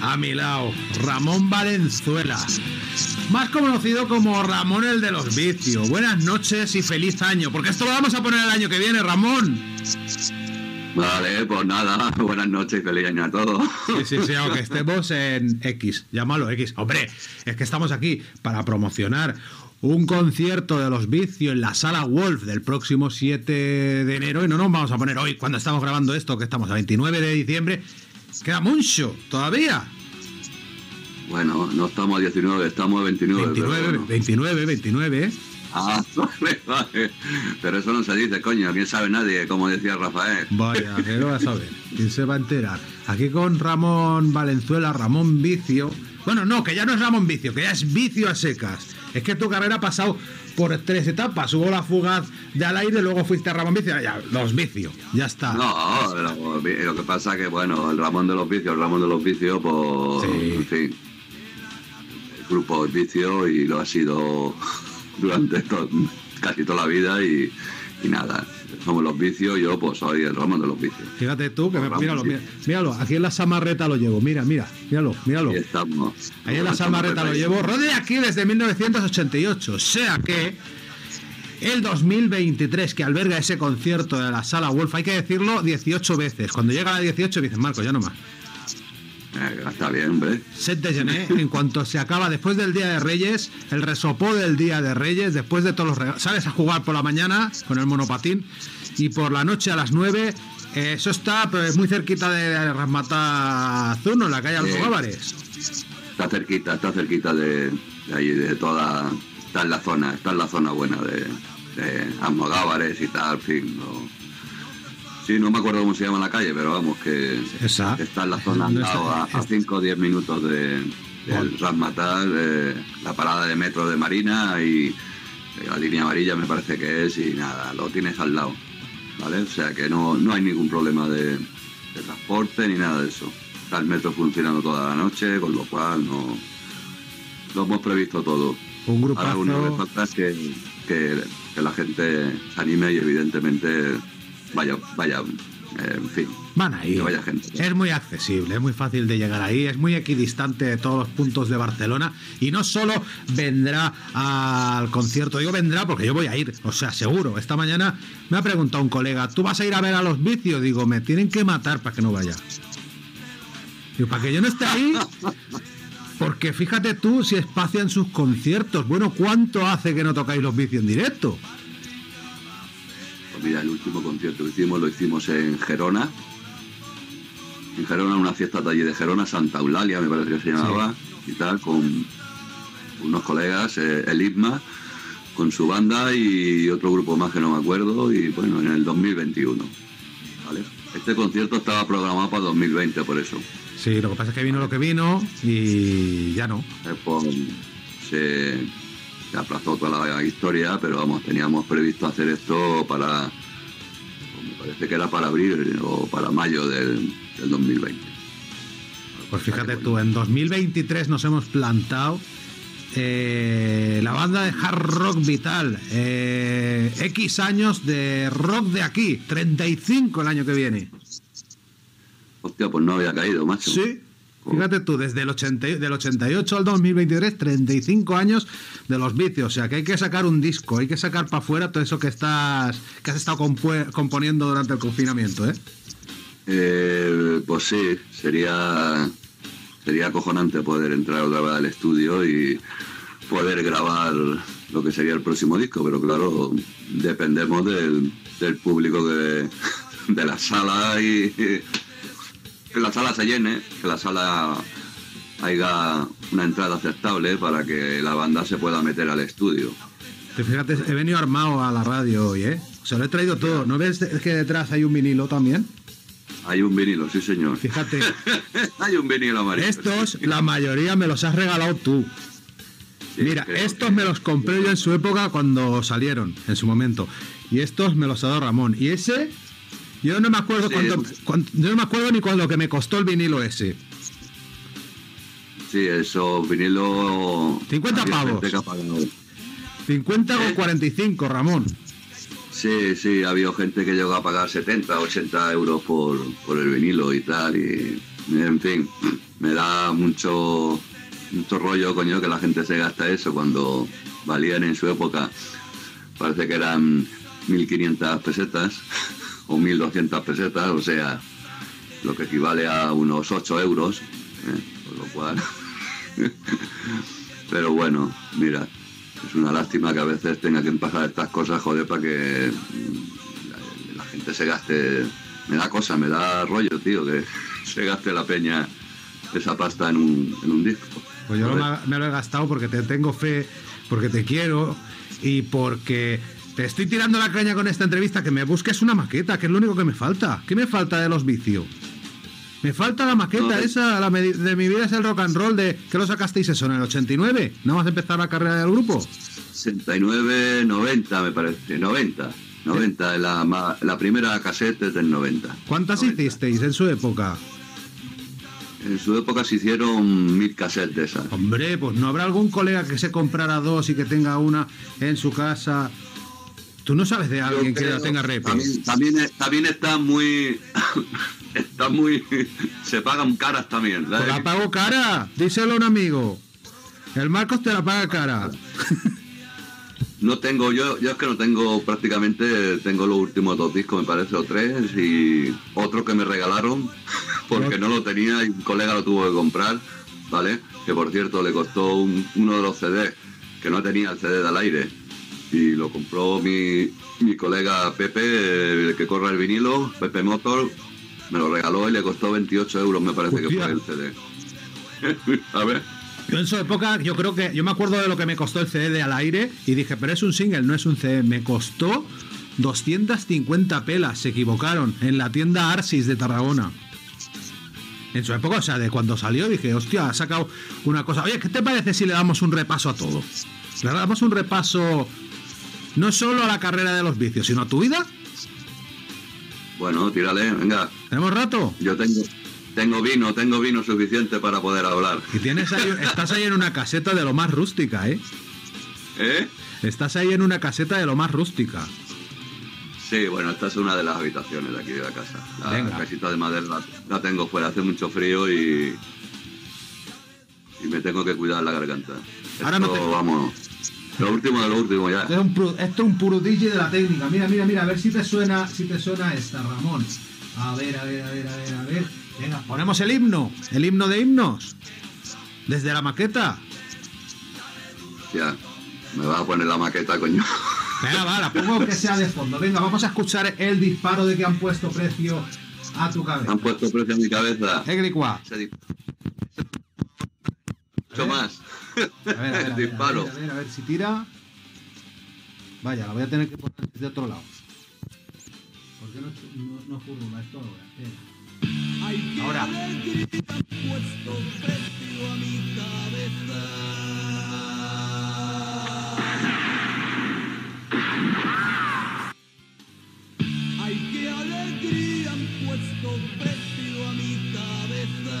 A mi lado, Ramón Valenzuela, más conocido como Ramón el de los vicios. Buenas noches y feliz año, porque esto lo vamos a poner el año que viene, Ramón. Vale, pues nada, buenas noches y feliz año a todos. Sí, aunque estemos en X, llámalo X. Hombre, es que estamos aquí para promocionar un concierto de los vicios en la Sala Wolf del próximo 7 de enero. Y no nos vamos a poner hoy, cuando estamos grabando esto, que estamos a 29 de diciembre. Queda mucho todavía. Bueno, no estamos a 19, estamos a 29. 29, pero bueno. 29. Ah, vale. Pero eso no se dice, coño. ¿Quién sabe nadie? Como decía Rafael. Vaya, que lo va a saber. ¿Quién se va a enterar? Aquí con Ramón Valenzuela, Ramón Vicio. Bueno, no, que ya no es Ramón Vicio, que ya es Vicio a secas. Es que tu carrera ha pasado por tres etapas. Hubo la fugaz de al aire, luego fuiste a Ramón Vicio, ya, los vicios, ya está. No, lo que pasa que, bueno, el Ramón de los Vicios, pues, sí. En fin, el grupo es Vicio y lo ha sido durante casi toda la vida y nada. Somos los vicios, yo pues soy el Ramón de los vicios. Fíjate tú, que míralo, aquí en la samarreta lo llevo, míralo. Ahí estamos. Ahí en la samarreta lo llevo, rodea aquí desde 1988, o sea que el 2023 que alberga ese concierto de la Sala Wolf, hay que decirlo 18 veces, cuando llega a la 18 dicen, Marco, ya no más. Está bien, hombre. 7 de Gené, en cuanto se acaba, después del Día de Reyes, el resopó del Día de Reyes, después de todos los regalos, sales a jugar por la mañana con el monopatín y por la noche a las 9, eso está pues, muy cerquita de Ramatazurno, en la calle Almogóvares. Está cerquita de allí, de toda. Está en la zona buena de Almogóvares y tal, en fin. Sí, no me acuerdo cómo se llama la calle, pero vamos, que esa está en la zona a 5 o 10 minutos del Ramataz, la parada de metro de Marina y la línea amarilla me parece que es, y nada, lo tienes al lado, ¿vale? O sea que no hay ningún problema de transporte ni nada de eso. Está el metro funcionando toda la noche, con lo cual no lo hemos previsto todo. Un grupazo. Ahora una vez falta que la gente se anime y evidentemente... Vaya en fin, van ahí, vaya gente. Es muy accesible, es muy fácil de llegar ahí, es muy equidistante de todos los puntos de Barcelona, y no solo vendrá al concierto, digo vendrá porque yo voy a ir, o sea, seguro. Esta mañana me ha preguntado un colega, ¿tú vas a ir a ver a los Vicios? Digo, me tienen que matar para que no vaya. Digo, para que yo no esté ahí, porque fíjate tú si espacian sus conciertos. Bueno, ¿cuánto hace que no tocáis los Vicios en directo? Mira, el último concierto que hicimos lo hicimos en Gerona. En Gerona, una fiesta taller de Gerona, Santa Eulalia me parece que se llamaba, sí. Y tal, con unos colegas, el IPMA, con su banda y otro grupo más que no me acuerdo, y bueno, en el 2021. ¿Vale? Este concierto estaba programado para 2020, por eso. Sí, lo que pasa es que vino lo que vino y ya no. Pues, se aplazó toda la historia, pero vamos, teníamos previsto hacer esto para, me parece que era para abril o para mayo del 2020. Pues fíjate tú, en 2023 nos hemos plantado la banda de hard rock vital, X años de rock de aquí, 35 el año que viene. Hostia, pues no había caído, macho. Sí. Fíjate tú, desde del 88 al 2023, 35 años de los Vicios. O sea, que hay que sacar un disco, hay que sacar para afuera todo eso que has estado componiendo durante el confinamiento, ¿eh? Pues sí, sería acojonante poder entrar otra vez al estudio y poder grabar lo que sería el próximo disco. Pero claro, dependemos del público de la sala y que la sala se llene, que la sala haya una entrada aceptable para que la banda se pueda meter al estudio. Fíjate, he venido armado a la radio hoy, ¿eh? O sea, lo he traído todo. ¿No ves que detrás hay un vinilo también? Hay un vinilo, sí señor. Fíjate. Hay un vinilo amarillo. Estos, la mayoría me los has regalado tú. Sí, mira, estos me los compré yo en su época cuando salieron, en su momento. Y estos me los ha dado Ramón. Y ese... yo no me acuerdo yo no me acuerdo ni cuándo que me costó el vinilo ese. Sí, eso, vinilo... 50 pavos. 50 o 45, Ramón. Sí, sí, ha habido gente que llegó a pagar 70, 80 euros por el vinilo y tal. Y en fin, me da mucho rollo, coño, que la gente se gasta eso cuando valían en su época. Parece que eran 1.500 pesetas. O 1.200 pesetas, o sea, lo que equivale a unos 8 euros, por lo cual... Pero bueno, mira, es una lástima que a veces tenga que pasar estas cosas, joder, para que la gente se gaste... Me da cosa, me da rollo, tío, que se gaste la peña esa pasta en un disco. Pues yo me lo he gastado porque te tengo fe, porque te quiero y porque... te estoy tirando la caña con esta entrevista, que me busques una maqueta, que es lo único que me falta. ¿Qué me falta de los Vicios? Me falta la maqueta esa, la de Mi Vida Es el Rock and Roll, de que lo sacasteis eso en el 89, nada más empezar la carrera del grupo. 69, 90 me parece, 90, ¿eh? La primera cassette es del 90. ¿Cuántas hicisteis en su época? En su época se hicieron 1000 cassettes de esas. Hombre, pues no habrá algún colega que se comprara dos y que tenga una en su casa... ¿Tú no sabes de alguien que la tenga repe? También está muy... está muy... se pagan caras también, ¿sabes? Pues la pago cara, díselo a un amigo. El Marcos te la paga cara. No tengo, yo es que no tengo prácticamente, tengo los últimos 2 discos, me parece, o 3, y otro que me regalaron, porque no lo tenía y un colega lo tuvo que comprar, ¿vale? Que por cierto le costó uno de los CDs, que no tenía el CD del aire. Y lo compró mi colega Pepe, el que corre el vinilo, Pepe Motor, me lo regaló y le costó 28 euros, me parece. Hostia. Que fue el CD. A ver. Yo en su época, yo me acuerdo de lo que me costó el CD de Al Aire y dije, pero es un single, no es un CD. Me costó 250 pelas, se equivocaron, en la tienda Arsis de Tarragona. En su época, o sea, de cuando salió, dije, hostia, ha sacado una cosa. Oye, ¿qué te parece si le damos un repaso a todo? Le damos un repaso... no solo a la carrera de los Vicios, sino a tu vida. Bueno, tírale, venga. ¿Tenemos rato? Yo tengo vino suficiente para poder hablar. Y estás ahí en una caseta de lo más rústica, ¿eh? Estás ahí en una caseta de lo más rústica. Sí, bueno, esta es una de las habitaciones de aquí de la casa. La casita de madera la tengo fuera, hace mucho frío y me tengo que cuidar la garganta. Ahora esto, vamos, lo último de lo último ya. Esto es un puro DJ de la técnica. Mira, mira, mira, a ver si te suena, esta, Ramón. A ver, a ver, a ver, a ver, a ver. Venga, ponemos el himno de himnos. Desde la maqueta. Ya, me vas a poner la maqueta, coño. Venga, va, la pongo que sea de fondo. Venga, vamos a escuchar el disparo de que han puesto precio a tu cabeza. Han puesto precio a mi cabeza. Eglicua. Mucho más. A ver, disparo. A ver si tira. Vaya, la voy a tener que poner de otro lado. Porque no curva, esto ahora. Ahora. Puesto precio a mi cabeza. Ay, qué alegría, han puesto precio a mi cabeza.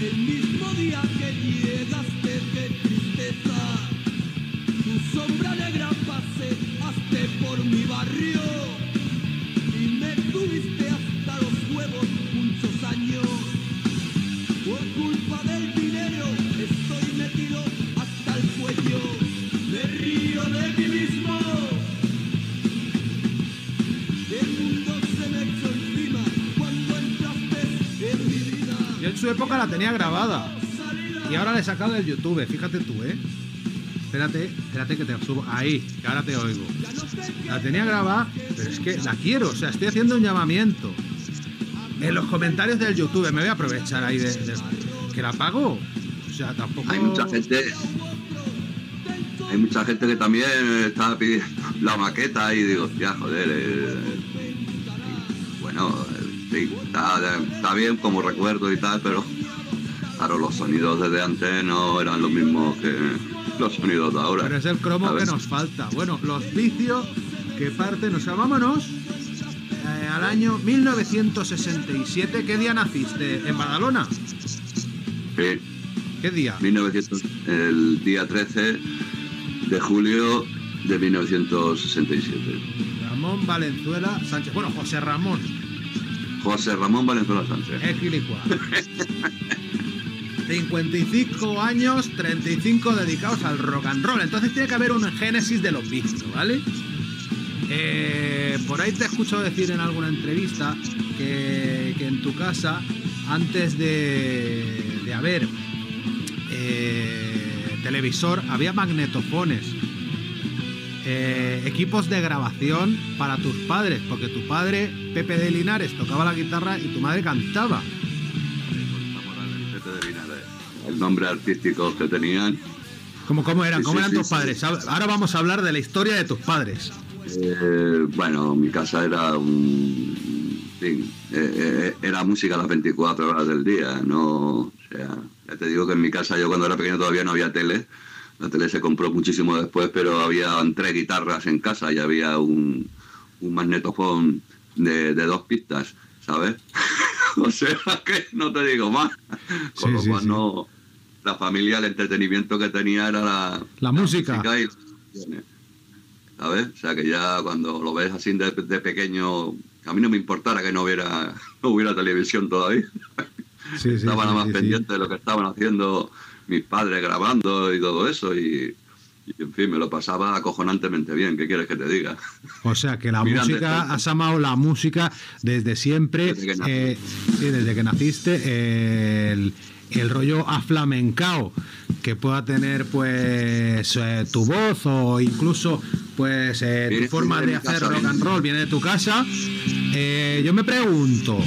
El mismo día que llegaste de tristeza, tu sombra negra paseaste por mi barrio y me tuviste hasta los huevos muchos años. Por culpa del dinero estoy metido hasta el cuello. Me río de mí mismo. El mundo se me echó encima cuando entraste en mi vida. Yo en su época la tenía grabada y ahora la he sacado del YouTube, fíjate tú, ¿eh? Espérate que te subo. Ahí, que ahora te oigo. La tenía grabada, pero es que la quiero, o sea, estoy haciendo un llamamiento. En los comentarios del YouTube me voy a aprovechar ahí de que la pago. O sea, tampoco. Hay mucha gente que también está pidiendo la maqueta y digo, ya joder, bueno, sí, está bien como recuerdo y tal, pero claro, los sonidos desde antes no eran los mismos que los sonidos de ahora. Pero es el cromo que nos falta. Bueno, los vicios que parten, o sea, vámonos. Al año 1967, ¿qué día naciste? ¿En Badalona? Sí. ¿Qué día? El día 13 de julio de 1967. Ramón Valenzuela Sánchez. Bueno, José Ramón. José Ramón Valenzuela Sánchez. Es Gilicua. 55 años, 35 dedicados al rock and roll. Entonces tiene que haber un génesis de los Vicios, ¿vale? Por ahí te he escuchado decir en alguna entrevista que en tu casa, antes de haber televisor, había magnetofones, equipos de grabación para tus padres, porque tu padre, Pepe de Linares, tocaba la guitarra y tu madre cantaba. El nombre artístico que tenían. ¿Cómo eran tus padres? Ahora vamos a hablar de la historia de tus padres. Bueno, mi casa era era música las 24 horas del día, ¿no? O sea, ya te digo que en mi casa yo cuando era pequeño todavía no había tele. La tele se compró muchísimo después, pero había 3 guitarras en casa y había un magnetofón de 2 pistas, ¿sabes? O sea, que no te digo más. Con lo cual no, la familia, el entretenimiento que tenía era la música. ¿Sabes? O sea, que ya cuando lo ves así de pequeño, a mí no me importara que no hubiera televisión todavía. Sí, estaba nada más pendiente de lo que estaban haciendo mis padres grabando y todo eso. Y en fin, me lo pasaba acojonantemente bien. ¿Qué quieres que te diga? O sea, que la música, has amado la música desde siempre. Desde que naciste. El rollo aflamencao que pueda tener pues tu voz o incluso pues tu forma de hacer rock and roll viene de tu casa. Yo me pregunto,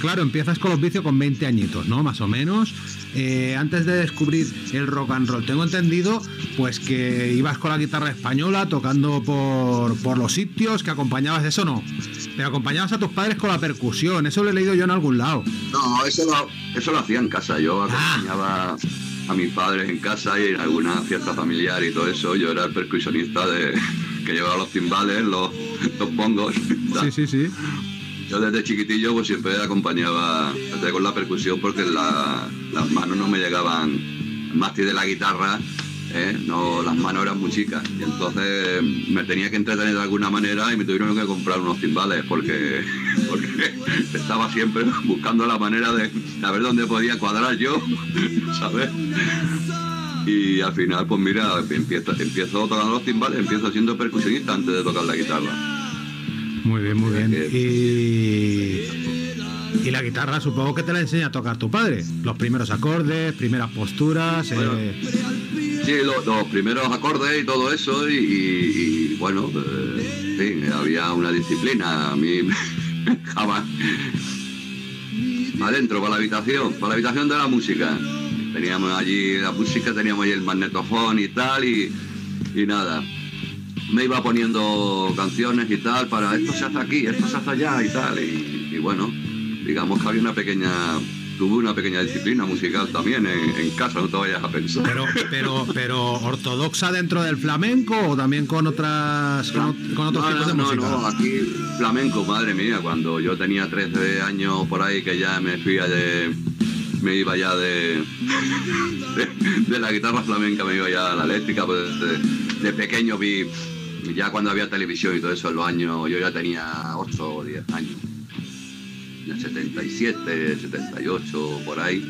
claro, empiezas con los Vicios con 20 añitos, ¿no? Más o menos, antes de descubrir el rock and roll, tengo entendido pues que ibas con la guitarra española tocando por los sitios, que acompañabas, eso no, pero acompañabas a tus padres con la percusión, eso lo he leído yo en algún lado. No, eso lo hacía en casa, yo acompañaba a mis padres en casa y en alguna fiesta familiar y todo eso. Yo era el percusionista que llevaba los timbales, los bongos. Sí. Yo desde chiquitillo pues siempre acompañaba con la percusión porque las manos no me llegaban. El mástil de la guitarra No, las manos eran muy chicas y entonces me tenía que entretener de alguna manera y me tuvieron que comprar unos timbales porque estaba siempre buscando la manera de a ver dónde podía cuadrar yo, ¿sabes? Y al final, pues mira, empiezo tocando los timbales, empiezo siendo percusionista antes de tocar la guitarra. Muy bien, muy bien. Y la guitarra supongo que te la enseña a tocar tu padre. Los primeros acordes, primeras posturas... Bueno, sí, los primeros acordes y todo eso. Y bueno, sí, había una disciplina. A mí jamás. Adentro, para la habitación de la música. Teníamos allí la música, teníamos allí el magnetofón y tal, y nada. Me iba poniendo canciones y tal, para esto se hace aquí, esto se hace allá y tal. Y bueno, digamos que había una pequeña... Tuve una pequeña disciplina musical también en casa, no te vayas a pensar. Pero ¿ortodoxa dentro del flamenco o también con otras con otros tipos de música? No, aquí flamenco, madre mía, cuando yo tenía 13 años por ahí, que ya me iba ya de la guitarra flamenca, me iba ya a la eléctrica, pues de pequeño vi, ya cuando había televisión y todo eso en los años, yo ya tenía 8 o 10 años. 77, 78, por ahí,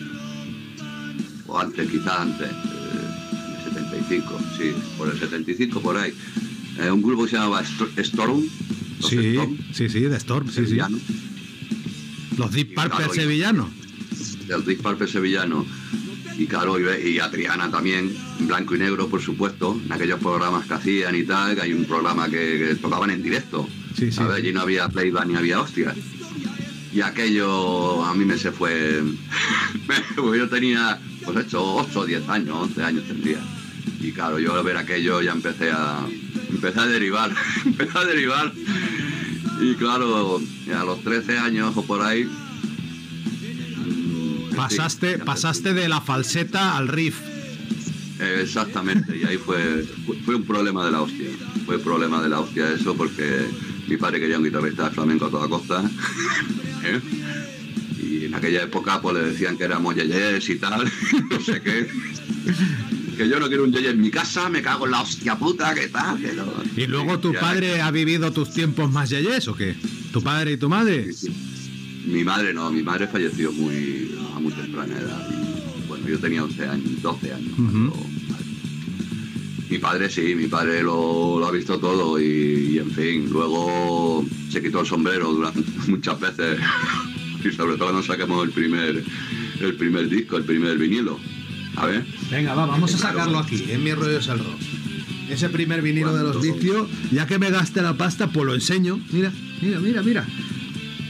o antes, quizás antes, 75, sí, por el 75, por ahí. Un grupo que se llamaba Storm, sí, Storm, sí, de Storm, sevillano. Sí. Los Deep Purple sevillanos. Los Deep Purple sevillanos. Y claro, y a Triana también, en blanco y negro, por supuesto, en aquellos programas que hacían y tal, que hay un programa que tocaban en directo. Sí, sí. A ver, allí no había playback ni había hostias. Y aquello a mí me se fue. Yo tenía, pues hecho, 8 o 10 años, 11 años tendría. Y claro, yo al ver aquello ya empecé a derivar. Y claro, a los 13 años o por ahí. Pasaste de la falseta al riff. Exactamente, y ahí fue un problema de la hostia. Fue problema de la hostia eso porque... Mi padre quería un guitarrista de flamenco a toda costa. ¿Eh? Y en aquella época pues le decían que éramos yeyes y tal, no sé qué. Que yo no quiero un yeye en mi casa, me cago en la hostia puta, ¿qué tal? Que no. ¿Y luego tu padre ha vivido tus tiempos más yeyes o qué? ¿Tu padre y tu madre? Sí, sí. Mi madre no, mi madre falleció a muy temprana edad. Y, bueno, yo tenía 11 años, 12 años. Mi padre sí, mi padre lo ha visto todo y en fin, luego se quitó el sombrero durante muchas veces y sobre todo cuando saquemos el primer disco, el primer vinilo. A ver. Venga, vamos a sacarlo aquí, en Mi Rollo Es El Rock. Ese primer vinilo de los Vicios, ya que me gaste la pasta, pues lo enseño. Mira.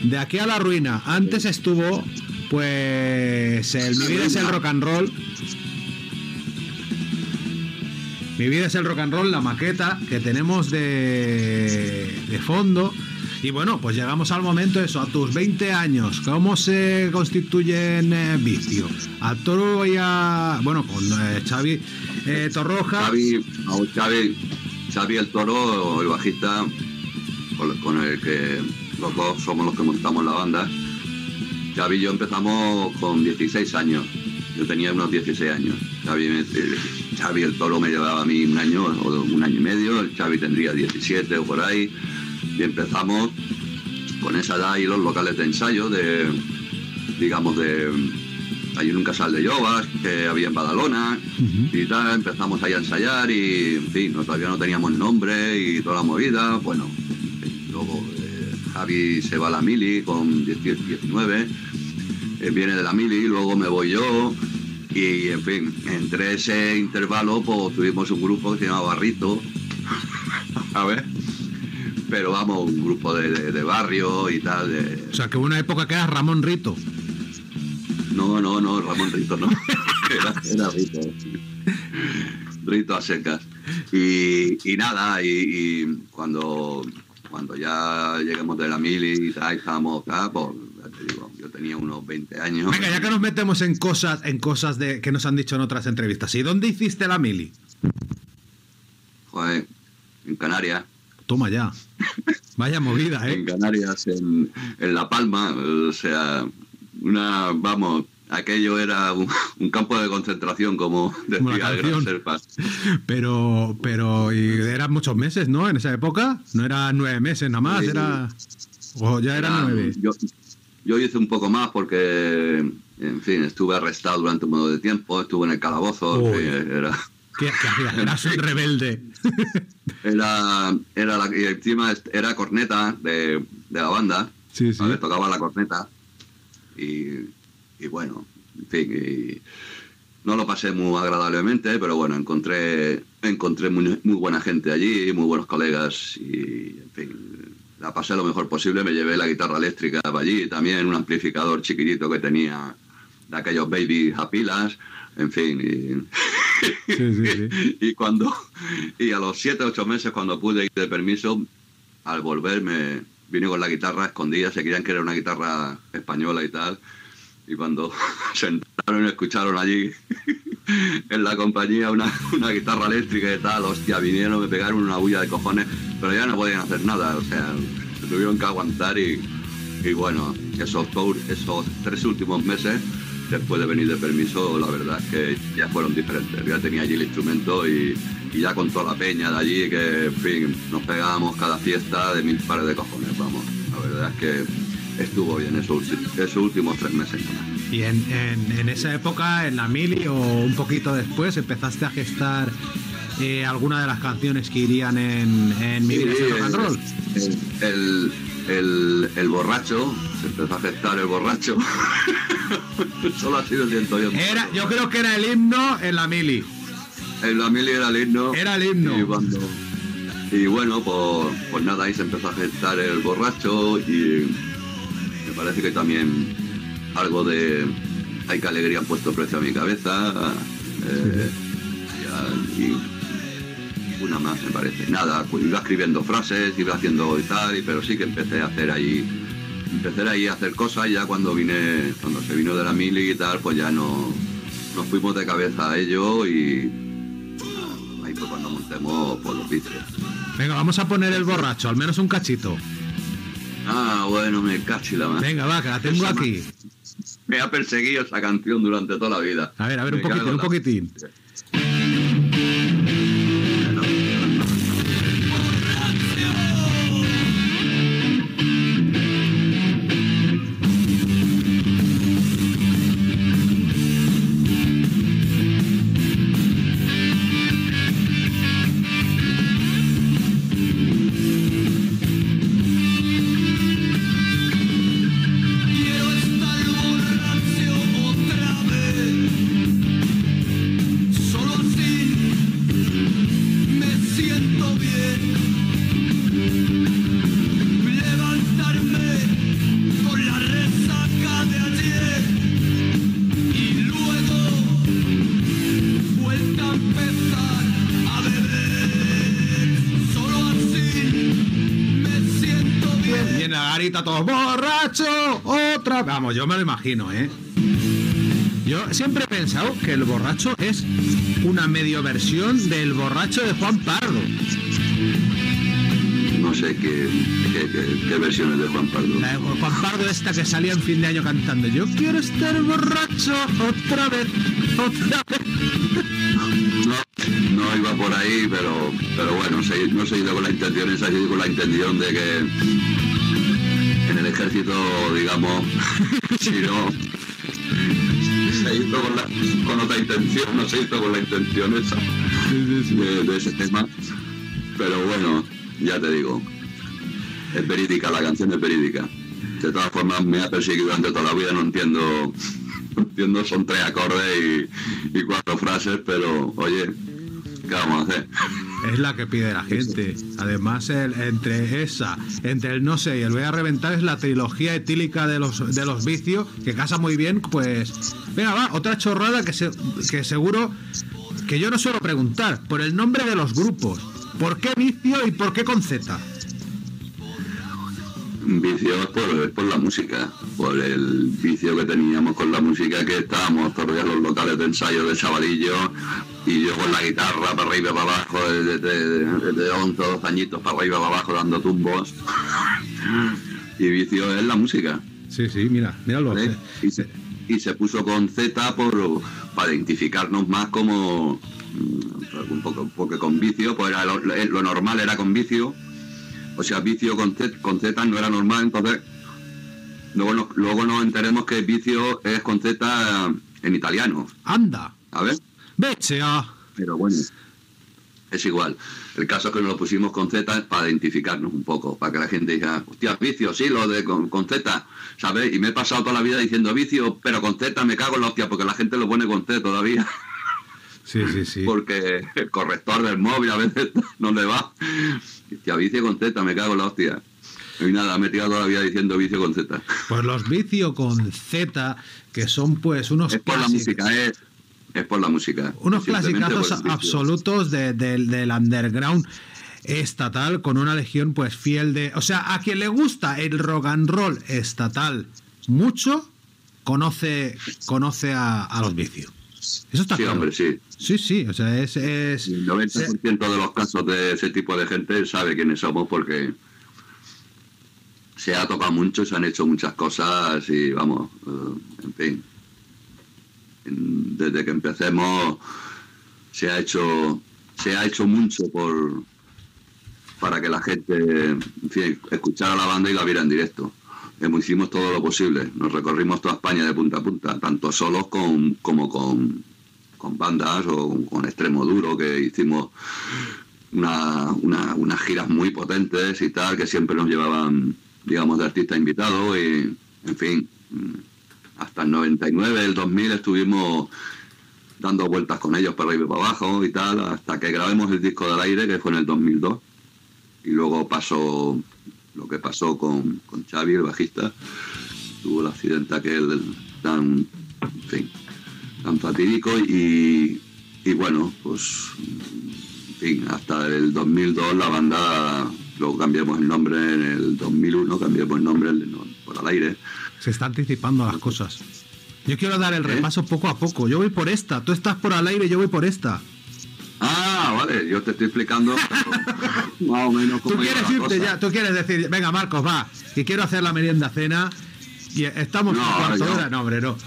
De aquí a la ruina. Antes estuvo, pues, el Mi Vida Es El Rock and Roll. Mi Vida Es El Rock and Roll, la maqueta que tenemos de fondo. Y bueno, pues llegamos al momento eso, a tus 20 años. ¿Cómo se constituyen Vizio? A Toro y a... Bueno, con Xavi Torroja. Xavi el Toro, el bajista, con el que los dos somos los que montamos la banda. Xavi y yo empezamos con 16 años. Yo tenía unos 16 años. Xavi el Toro me llevaba a mí un año y medio, el Xavi tendría 17 o por ahí, y empezamos con esa edad y los locales de ensayo hay un casal de yobas que había en Badalona y tal, empezamos ahí a ensayar y en fin, todavía no teníamos nombre y toda la movida, bueno, luego Xavi se va a la mili con 19, viene de la mili, luego me voy yo. Y en fin, entre ese intervalo pues tuvimos un grupo que se llamaba Barrito, a ver, pero vamos, un grupo de barrio y tal. O sea, que hubo una época que era Ramón Rito. No, Ramón Rito no, era Rito. Rito a secas. Y nada, y cuando ya llegamos de la mili y tal, estábamos acá, pues... Yo tenía unos 20 años. Venga, ya que nos metemos en cosas que nos han dicho en otras entrevistas. ¿Y dónde hiciste la mili? Joder, en Canarias. Toma ya. Vaya movida, ¿eh? En Canarias, en La Palma, o sea, vamos, Aquello era un campo de concentración, como decía el gran Serpa. Pero eran muchos meses, ¿no? En esa época no eran 9 meses nada más, era... o ya eran 9. Yo hice un poco más porque, en fin, estuve arrestado durante un montón de tiempo, estuve en el calabozo. Uy, era... ¿Qué hacías? Eras un rebelde. Y encima era corneta de la banda. Sí, sí. ¿Vale? Tocaba la corneta. Y bueno, en fin, no lo pasé muy agradablemente, pero bueno, encontré muy, muy buena gente allí, muy buenos colegas y, en fin, la pasé lo mejor posible. Me llevé la guitarra eléctrica para allí, también un amplificador chiquitito que tenía de aquellos baby a pilas, en fin. Y, sí, sí, sí. Y a los 7 u 8 meses, cuando pude ir de permiso, al volverme vine con la guitarra escondida, se creían que era una guitarra española y tal. Y cuando sentaron y escucharon allí en la compañía una guitarra eléctrica y tal, hostia, vinieron, me pegaron una bulla de cojones, pero ya no podían hacer nada, o sea, tuvieron que aguantar y bueno, esos 3 últimos meses, después de venir de permiso, la verdad es que ya fueron diferentes. Ya tenía allí el instrumento y ya con toda la peña de allí, que en fin, nos pegábamos cada fiesta de 1000 pares de cojones, vamos, la verdad es que... estuvo bien esos últimos 3 meses. Y en esa época, en la mili o un poquito después, empezaste a gestar alguna de las canciones que irían en Mi Vida Rock and Roll. El borracho, se empezó a gestar el borracho. Solo ha sido el viento. Yo creo que era el himno en la mili. En la mili era el himno. Era el himno. Y bueno, pues nada, ahí se empezó a gestar el borracho y... me parece que también algo de Hay que Alegría han puesto precio a mi cabeza, y una más, me parece. Nada, pues iba escribiendo frases, iba haciendo y tal, pero sí que empecé ahí a hacer cosas. Ya cuando se vino de la mili y tal, pues ya no nos fuimos de cabeza a ello y ahí fue cuando montemos por los Bichos. Venga, vamos a poner el borracho, al menos un cachito. Ah, bueno, me cacho la mano. Venga, va, que la tengo aquí. Me ha perseguido esa canción durante toda la vida. A ver, un poquitín. Vamos, yo me lo imagino, ¿eh? Yo siempre he pensado que el borracho es una medio versión del borracho de Juan Pardo. No sé qué versión es de Juan Pardo. La de Juan Pardo, esta que salía en fin de año cantando: yo quiero estar borracho otra vez, otra vez. No iba por ahí, pero bueno, no se ha ido con la intención esa, yo con la intención de que... en el ejército, digamos, si no, se hizo con otra intención, no se hizo con la intención esa de ese tema. Pero bueno, ya te digo, es verídica, la canción es verídica. De todas formas, me ha perseguido durante toda la vida, no entiendo, son 3 acordes y 4 frases, pero oye, ¿qué vamos a hacer? Es la que pide la gente. Además, entre el no sé y el voy a reventar es la trilogía etílica de los Vicios, que casa muy bien. Pues venga, va, otra chorrada que seguro que yo no suelo preguntar por el nombre de los grupos. ¿Por qué Vicio y por qué con Z? Vicio es por la música, por el vicio que teníamos con la música, que estábamos todavía en los locales de ensayo de Chavalillo, y yo con la guitarra para arriba y para abajo, de 11 o 12 añitos para arriba y para abajo dando tumbos. Y vicio es la música. Sí, sí, míralo. ¿Vale? y se puso con Z para identificarnos más como un poco, porque con VIZIO pues era lo normal era con VIZIO, o sea VIZIO con Z no era normal, entonces luego nos enteremos que VIZIO es con Z en italiano. Anda, a ver, pero bueno, es igual. El caso es que nos lo pusimos con Z para identificarnos un poco, para que la gente dijera, hostia, VIZIO, sí, lo de con Z, ¿sabes? Y me he pasado toda la vida diciendo VIZIO, pero con Z me cago en la hostia, porque la gente lo pone con Z todavía. Sí, sí, sí. Porque el corrector del móvil a veces no le va. Hostia, VIZIO con Z, me cago en la hostia. Y nada, me he tirado todavía diciendo VIZIO con Z. Pues los VIZIO con Z, que son pues unos... Es por la música, es por la música. Unos clasicazos absolutos del underground estatal, con una legión pues fiel de... O sea, a quien le gusta el rock and roll estatal mucho, conoce a los VIZIO. Eso está claro. Hombre, sí. Sí, sí, o sea, es... El 90% de los casos de ese tipo de gente sabe quiénes somos, porque se ha tocado mucho, se han hecho muchas cosas y vamos, en fin... Desde que empecemos se ha hecho mucho para que la gente, en fin, escuchara la banda y la viera en directo. Hicimos todo lo posible, nos recorrimos toda España de punta a punta, tanto solos como con bandas o con Extremoduro, que hicimos unas giras muy potentes y tal, que siempre nos llevaban, digamos, de artistas invitados y, en fin... Hasta el 99, el 2000 estuvimos dando vueltas con ellos para arriba y para abajo y tal, hasta que grabemos el disco del aire, que fue en el 2002. Y luego pasó lo que pasó con Xavi, el bajista. Tuvo el accidente aquel tan fatídico y bueno, pues en fin, hasta el 2002 la banda, luego cambiamos el nombre en el 2001, cambiamos el nombre por Al Aire. Se está anticipando las cosas. Yo quiero dar el repaso poco a poco. Yo voy por esta, tú estás por Al Aire, yo voy por esta. Ah, vale, yo te estoy explicando más o menos cómo. Tú quieres irte ya, tú quieres decir, venga Marcos, va, que quiero hacer la merienda cena y estamos en cuarto hora. No, hombre, no.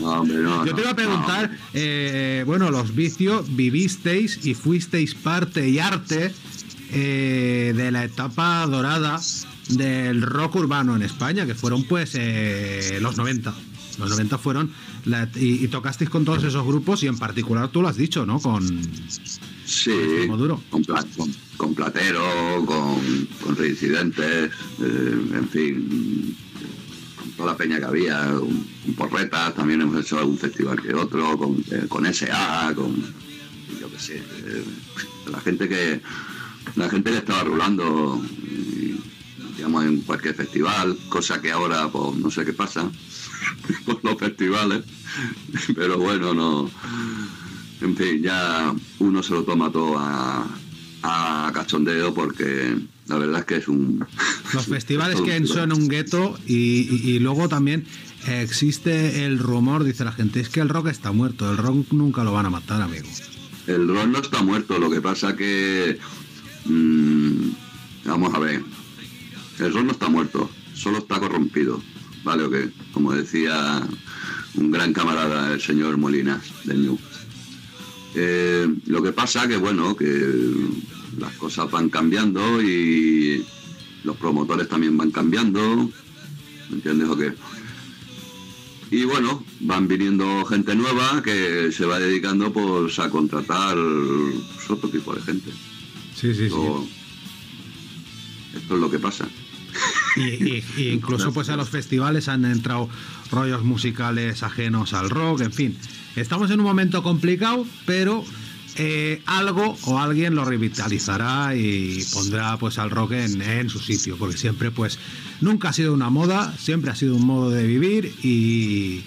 No, hombre, no. Yo te iba a preguntar, bueno, los VIZIO vivisteis y fuisteis parte y arte de la etapa dorada del rock urbano en España, que fueron pues los 90. Los 90 fueron y tocasteis con todos esos grupos, y en particular tú lo has dicho, ¿no? Con Platero, con Reincidentes, en fin, con toda la peña que había, con Porretas, también hemos hecho algún festival que otro, con SA, yo qué sé, la gente que estaba rulando, digamos, en cualquier festival, cosa que ahora pues no sé qué pasa con los festivales, pero bueno, no, en fin, ya uno se lo toma todo a cachondeo, porque la verdad es que es un... Los festivales que son un gueto y luego también existe el rumor, dice la gente, es que el rock está muerto, el rock nunca lo van a matar, amigo. El rock no está muerto, lo que pasa que vamos a ver, el rock no está muerto, solo está corrompido, ¿vale? O que, como decía un gran camarada, el señor Molinas, del New. Lo que pasa que, bueno, que las cosas van cambiando y los promotores también van cambiando, ¿me entiendes o qué? Y bueno, van viniendo gente nueva que se va dedicando pues a contratar otro tipo de gente. Sí, sí, sí. Esto es lo que pasa. Y incluso pues a los festivales han entrado rollos musicales ajenos al rock, en fin. Estamos en un momento complicado, pero algo o alguien lo revitalizará y pondrá pues al rock en su sitio, porque siempre pues nunca ha sido una moda, siempre ha sido un modo de vivir y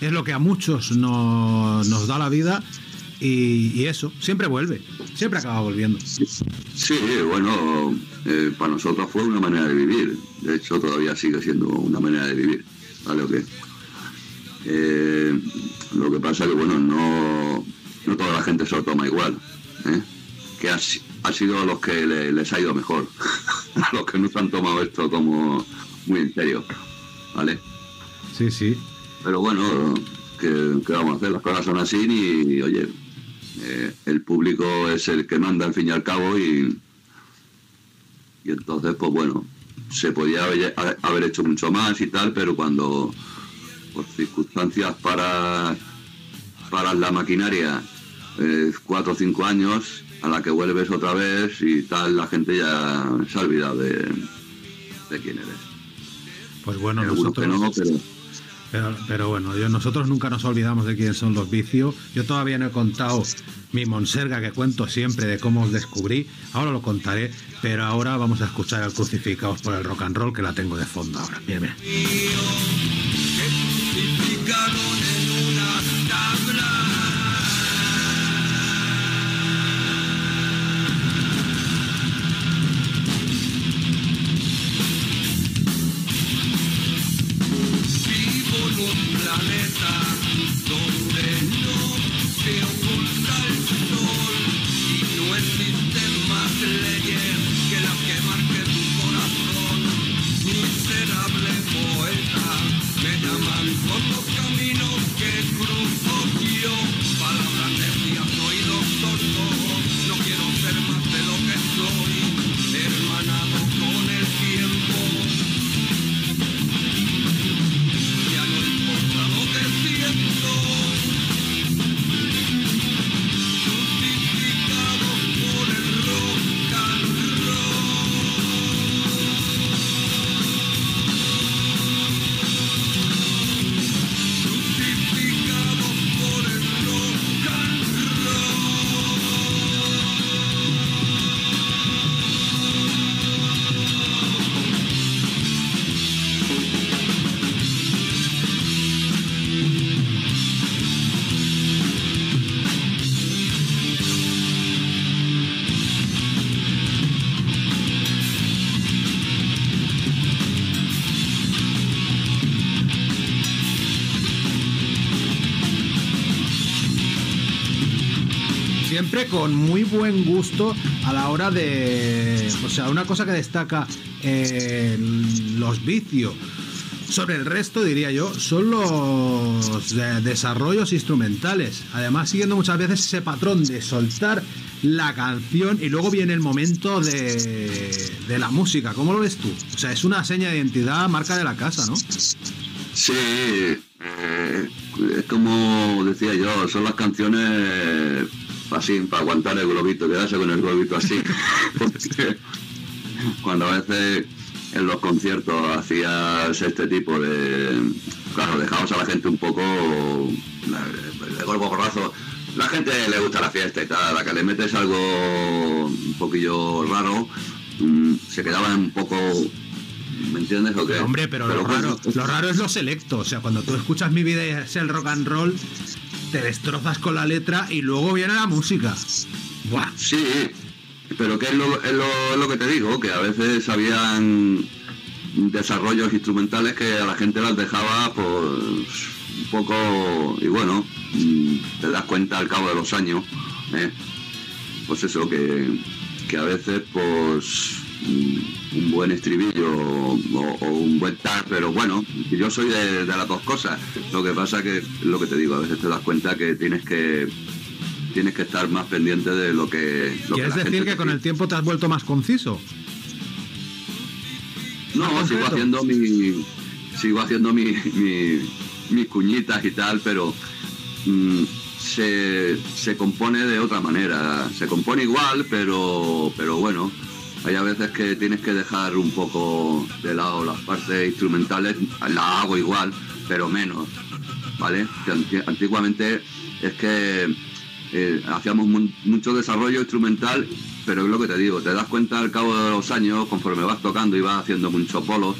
es lo que a muchos nos da la vida. Y eso, siempre vuelve, siempre acaba volviendo. Sí, bueno, para nosotros fue una manera de vivir, de hecho todavía sigue siendo una manera de vivir, ¿vale? Okay. Lo que pasa que, bueno, no toda la gente se lo toma igual, ¿eh? Que ha sido a los que les ha ido mejor, a los que no se han tomado esto como muy en serio, ¿vale? Sí, sí. Pero bueno, que vamos a hacer, las cosas son así y oye, el público es el que manda al fin y al cabo y entonces pues bueno, se podía haber hecho mucho más y tal, pero cuando por circunstancias para la maquinaria 4 o 5 años a la que vuelves otra vez y tal, la gente ya se ha olvidado de quién eres. Pues bueno, nosotros no, pero bueno, nosotros nunca nos olvidamos de quién son los VIZIO. Yo todavía no he contado mi monserga que cuento siempre de cómo os descubrí. Ahora lo contaré, pero ahora vamos a escuchar al Crucificados por el Rock and Roll, que la tengo de fondo ahora. Bien, bien. Con muy buen gusto a la hora de, o sea, una cosa que destaca los VIZIO sobre el resto, diría yo, son los desarrollos instrumentales, además siguiendo muchas veces ese patrón de soltar la canción y luego viene el momento de la música. ¿Cómo lo ves tú? O sea, es una seña de identidad, marca de la casa, ¿no? Sí, es como decía yo, son las canciones así, para aguantar el globito, quedarse con el globito así. Porque cuando a veces en los conciertos hacías este tipo de... Claro, dejabas a la gente un poco de golpe borrazo. La gente le gusta la fiesta y tal, a la que le metes algo un poquillo raro, se quedaban un poco... ¿Me entiendes o qué? Hombre, pero lo raro es lo selecto. O sea, cuando tú escuchas Mi Vida Es el Rock and Roll, te destrozas con la letra y luego viene la música. ¡Buah! Sí, pero que es lo que te digo, que a veces habían desarrollos instrumentales que a la gente las dejaba pues un poco, y bueno, te das cuenta al cabo de los años, pues eso, que a veces pues un buen estribillo o un buen tag, pero bueno, yo soy de las dos cosas. Lo que pasa que, lo que te digo, a veces te das cuenta que tienes que estar más pendiente de lo que... ¿Quieres decir que con el tiempo te has vuelto más conciso? No, sigo haciendo mis cuñitas y tal, pero se compone de otra manera. Se compone igual, pero bueno, hay a veces que tienes que dejar un poco de lado las partes instrumentales. Las hago igual, pero menos, ¿vale? Que antiguamente es que hacíamos mucho desarrollo instrumental, pero es lo que te digo, te das cuenta al cabo de los años, conforme vas tocando y vas haciendo muchos polos,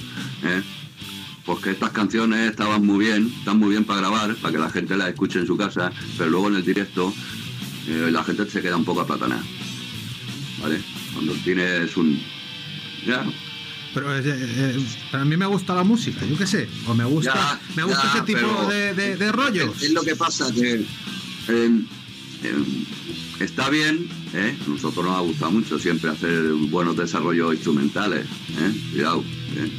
porque estas canciones estaban muy bien, están muy bien para grabar, para que la gente las escuche en su casa, pero luego en el directo la gente se queda un poco aplatanada, ¿vale? Cuando tienes un... Ya. Pero para mí me gusta la música, yo qué sé. O me gusta ese tipo de rollos. Es lo que pasa, que está bien, nosotros nos ha gustado mucho siempre hacer buenos desarrollos instrumentales, cuidado,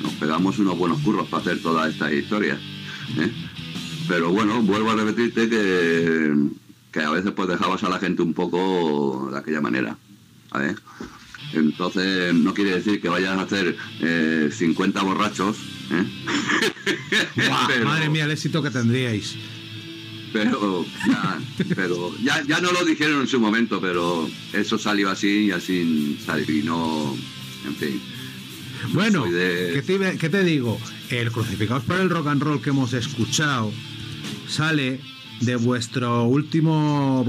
nos pegamos unos buenos curros para hacer todas estas historias, Pero bueno, vuelvo a repetirte que a veces pues dejabas a la gente un poco de aquella manera, ¿sabes? Entonces no quiere decir que vayas a hacer 50 borrachos, ¿eh? Buah, pero, madre mía, el éxito que tendríais. Pero ya no lo dijeron en su momento, pero eso salió así y así salió y no, en fin. Bueno, ¿qué te digo? El Crucificados para el Rock and Roll que hemos escuchado sale de vuestra última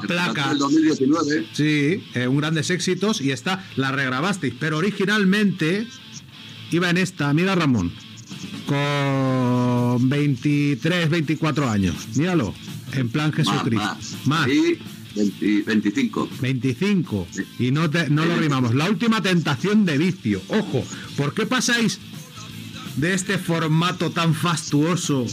placa del 2019. Sí, un grandes éxitos, y esta la regrabasteis, pero originalmente iba en esta, mira Ramón, con 23, 24 años, míralo, en plan Jesucristo, más. Y 25, y no lo rimamos. La última tentación de Vicio. Ojo, ¿por qué pasáis de este formato tan fastuoso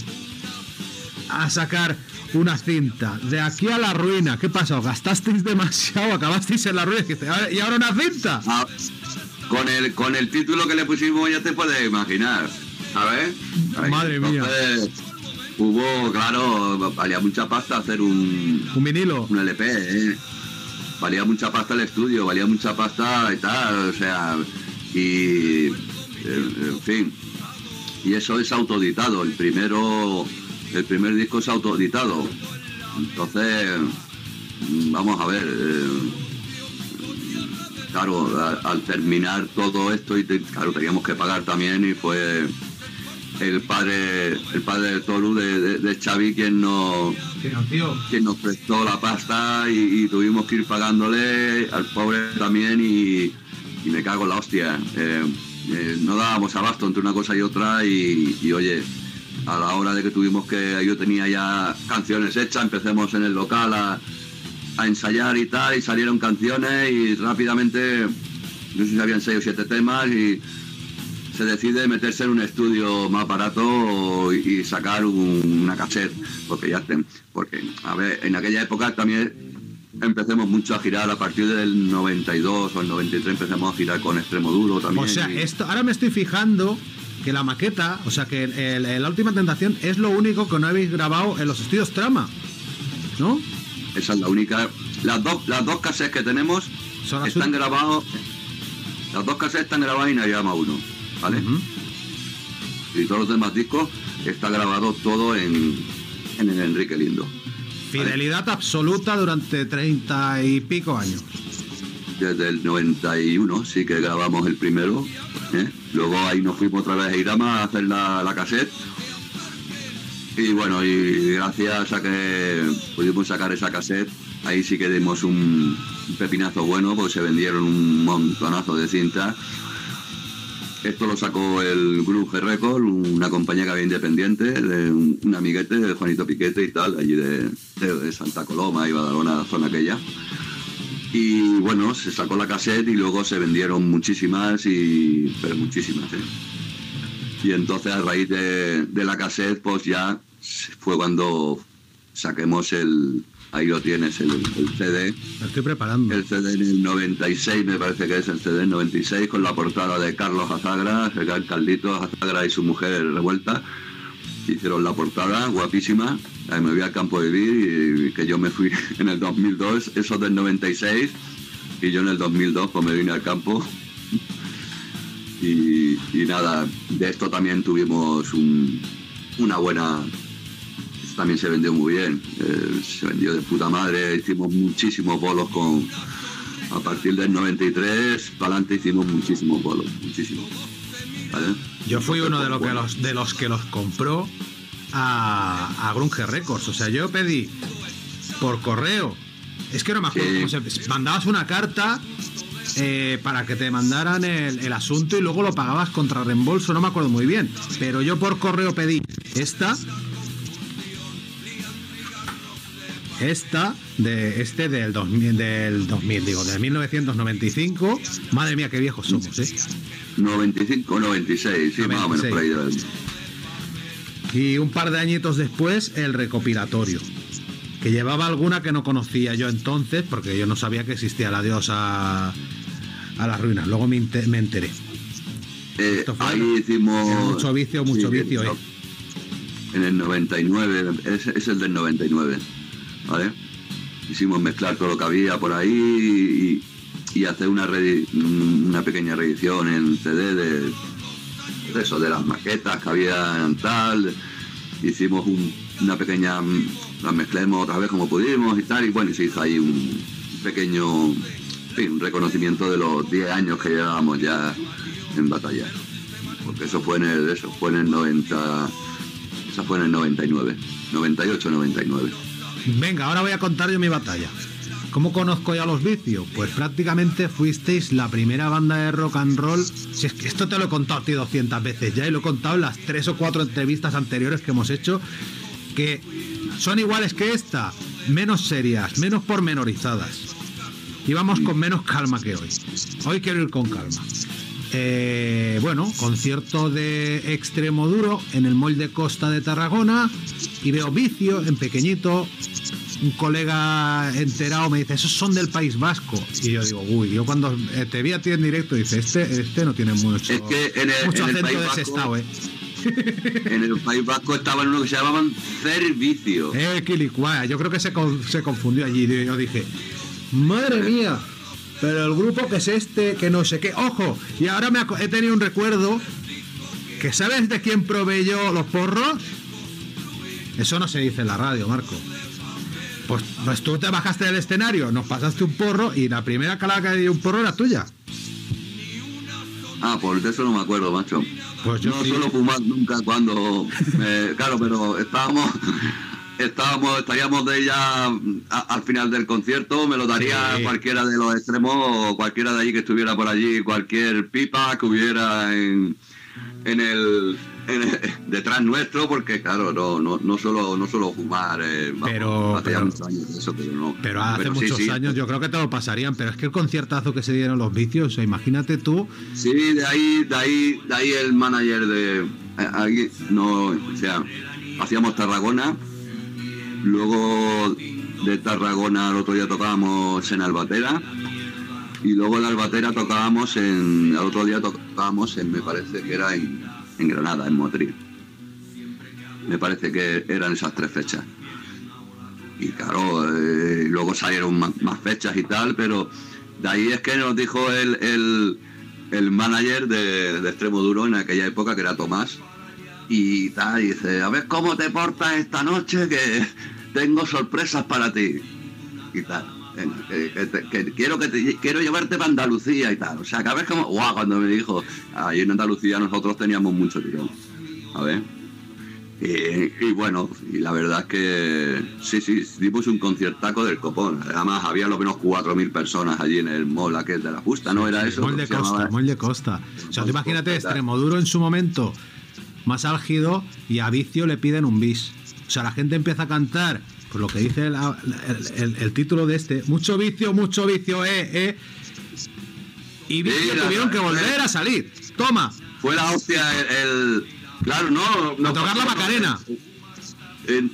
a sacar una cinta? De aquí a la ruina, ¿qué pasó? ¿Gastasteis demasiado? ¿Acabasteis en la ruina? ¿Y ahora una cinta? Ah, con el título que le pusimos ya te puedes imaginar, ¿sabes? Madre mía. Hubo, claro, valía mucha pasta hacer un vinilo, un LP, ¿eh? Valía mucha pasta el estudio, valía mucha pasta y tal, o sea, y en fin, y eso es autoeditado. El primer disco es autoeditado, entonces vamos a ver, claro, al terminar todo esto, y claro, teníamos que pagar también, y fue el padre del Toru, de Xavi, quien nos prestó la pasta, y tuvimos que ir pagándole al pobre también, y me cago en la hostia. No dábamos abasto entre una cosa y otra, y oye, a la hora de que tuvimos que... Yo tenía ya canciones hechas, empecemos en el local a ensayar y tal, y salieron canciones, y rápidamente, no sé si habían 6 o 7 temas, y se decide meterse en un estudio más barato y sacar una cassette, porque a ver, en aquella época también empecemos mucho a girar. A partir del 92 o el 93 empezamos a girar con Extremoduro también. O sea, esto, ahora me estoy fijando que la maqueta, o sea, que la última tentación es lo único que no habéis grabado en los estudios Trama, ¿no? Esa es la única. Las dos cassettes que tenemos están grabadas. Las dos cassettes están grabadas y no llama uno, ¿vale? Y todos los demás discos está grabado todo en el Enrique Lindo, ¿vale? Fidelidad absoluta durante 30 y pico años. Desde el 91 sí que grabamos el primero, ¿eh? Luego ahí nos fuimos otra vez a Irama a hacer la cassette, y bueno, y gracias a que pudimos sacar esa cassette, ahí sí que dimos un pepinazo bueno, porque se vendieron un montonazo de cintas. Esto lo sacó el Grunge Records, una compañía que había independiente, de un amiguete, de Juanito Piquete y tal, allí de Santa Coloma y Badalona, la zona aquella. Y bueno, se sacó la cassette y luego se vendieron muchísimas, pero muchísimas, ¿eh? Y entonces a raíz de la cassette, pues ya fue cuando saquemos el... Ahí lo tienes, el CD. Lo estoy preparando. El CD en el 96, me parece que es el CD en 96, con la portada de Carlos Azagra, el gran Carlitos Azagra y su mujer Revuelta. Hicieron la portada, guapísima. Ahí me voy al campo a vivir, y que yo me fui en el 2002, eso del 96, y yo en el 2002 pues me vine al campo. Y nada, de esto también tuvimos una buena... También se vendió muy bien, se vendió de puta madre. Hicimos muchísimos bolos a partir del 93 para adelante, hicimos muchísimos bolos, muchísimos, ¿vale? Yo fui uno de los que los compró a Grunge Records. O sea, yo pedí por correo, es que no me acuerdo, sí, cómo se mandabas una carta para que te mandaran el asunto, y luego lo pagabas contra reembolso, no me acuerdo muy bien, pero yo por correo pedí esta de este del 1995. Madre mía, qué viejos somos, ¿eh? 95, 96, sí, 96. Más o menos por ahí. Y un par de añitos después, el recopilatorio, que llevaba alguna que no conocía yo entonces, porque yo no sabía que existía la diosa a las ruinas. Luego me enteré. Esto fue ahí, hicimos mucho vicio, sí, en el 99, es el del 99, ¿vale? Quisimos mezclar todo lo que había por ahí y hacer una pequeña reedición en CD de eso, de las maquetas que había en tal. Hicimos una pequeña, las mezclamos otra vez como pudimos y tal, y bueno, y se hizo ahí un pequeño, en fin, reconocimiento de los 10 años que llevábamos ya en batalla, porque eso fue en el, eso fue en el 90, esa fue en el 99, 98, 99. Venga, ahora voy a contar yo mi batalla. ¿Cómo conozco ya los VIZIO? Pues prácticamente fuisteis la primera banda de rock and roll. Si es que esto te lo he contado, tío, 200 veces ya, y lo he contado en las 3 o 4 entrevistas anteriores que hemos hecho, que son iguales que esta, menos serias, menos pormenorizadas. Íbamos con menos calma que hoy. Hoy quiero ir con calma. Bueno, concierto de Extremoduro en el Mall de Costa de Tarragona, y veo VIZIO en pequeñito. Un colega enterado me dice, esos son del País Vasco, y yo digo, uy, yo cuando te vi a ti en directo dice, este no tiene mucho, es que mucho acento de Sestao, ¿eh? En el País Vasco estaban uno que se llamaban Servicio, Quilicuá, yo creo que se confundió allí, y yo dije, madre mía, pero el grupo que es este, que no sé qué, ojo, y ahora he tenido un recuerdo, que ¿sabes de quién probé yo los porros? Eso no se dice en la radio, Marco. Pues tú te bajaste del escenario, nos pasaste un porro y la primera calaca de un porro era tuya. Ah, por eso no me acuerdo, macho. Pues yo no sí. Suelo fumar nunca cuando... claro, pero estaríamos de ella al final del concierto, me lo daría sí. Cualquiera de los extremos o cualquiera de allí que estuviera por allí, cualquier pipa que hubiera detrás nuestro, porque claro, no suelo fumar, pero hace muchos años yo creo que te lo pasarían, pero es que el conciertazo que se dieron los VIZIO, o sea, imagínate tú. Sí, de ahí el manager de aquí, no, o sea, hacíamos Tarragona, luego de Tarragona al otro día tocábamos en Albatera, y luego en Albatera tocábamos en, al otro día tocábamos en, me parece que era en Granada, en Motril. Me parece que eran esas 3 fechas. Y claro, luego salieron más fechas y tal, pero de ahí es que nos dijo el manager de Extremoduro en aquella época, que era Tomás, y tal, y dice, a ver cómo te portas esta noche, que tengo sorpresas para ti. Y tal. Quiero llevarte para Andalucía y tal, o sea, que a ver cómo, guau, cuando me dijo, ahí en Andalucía nosotros teníamos mucho tirón, a ver, y bueno, y la verdad es que sí, dimos un conciertaco del copón, además había lo menos 4.000 personas allí en el mall aquel de la Justa, ¿no? Era eso. Mall de Costa, o sea, tú imagínate, Extremoduro en su momento más álgido, y a VIZIO le piden un bis, o sea, la gente empieza a cantar. Por lo que dice el título de este, mucho VIZIO, y VIZIO tuvieron que volver a salir. Toma. Fue la hostia el claro, no. A tocar la Macarena.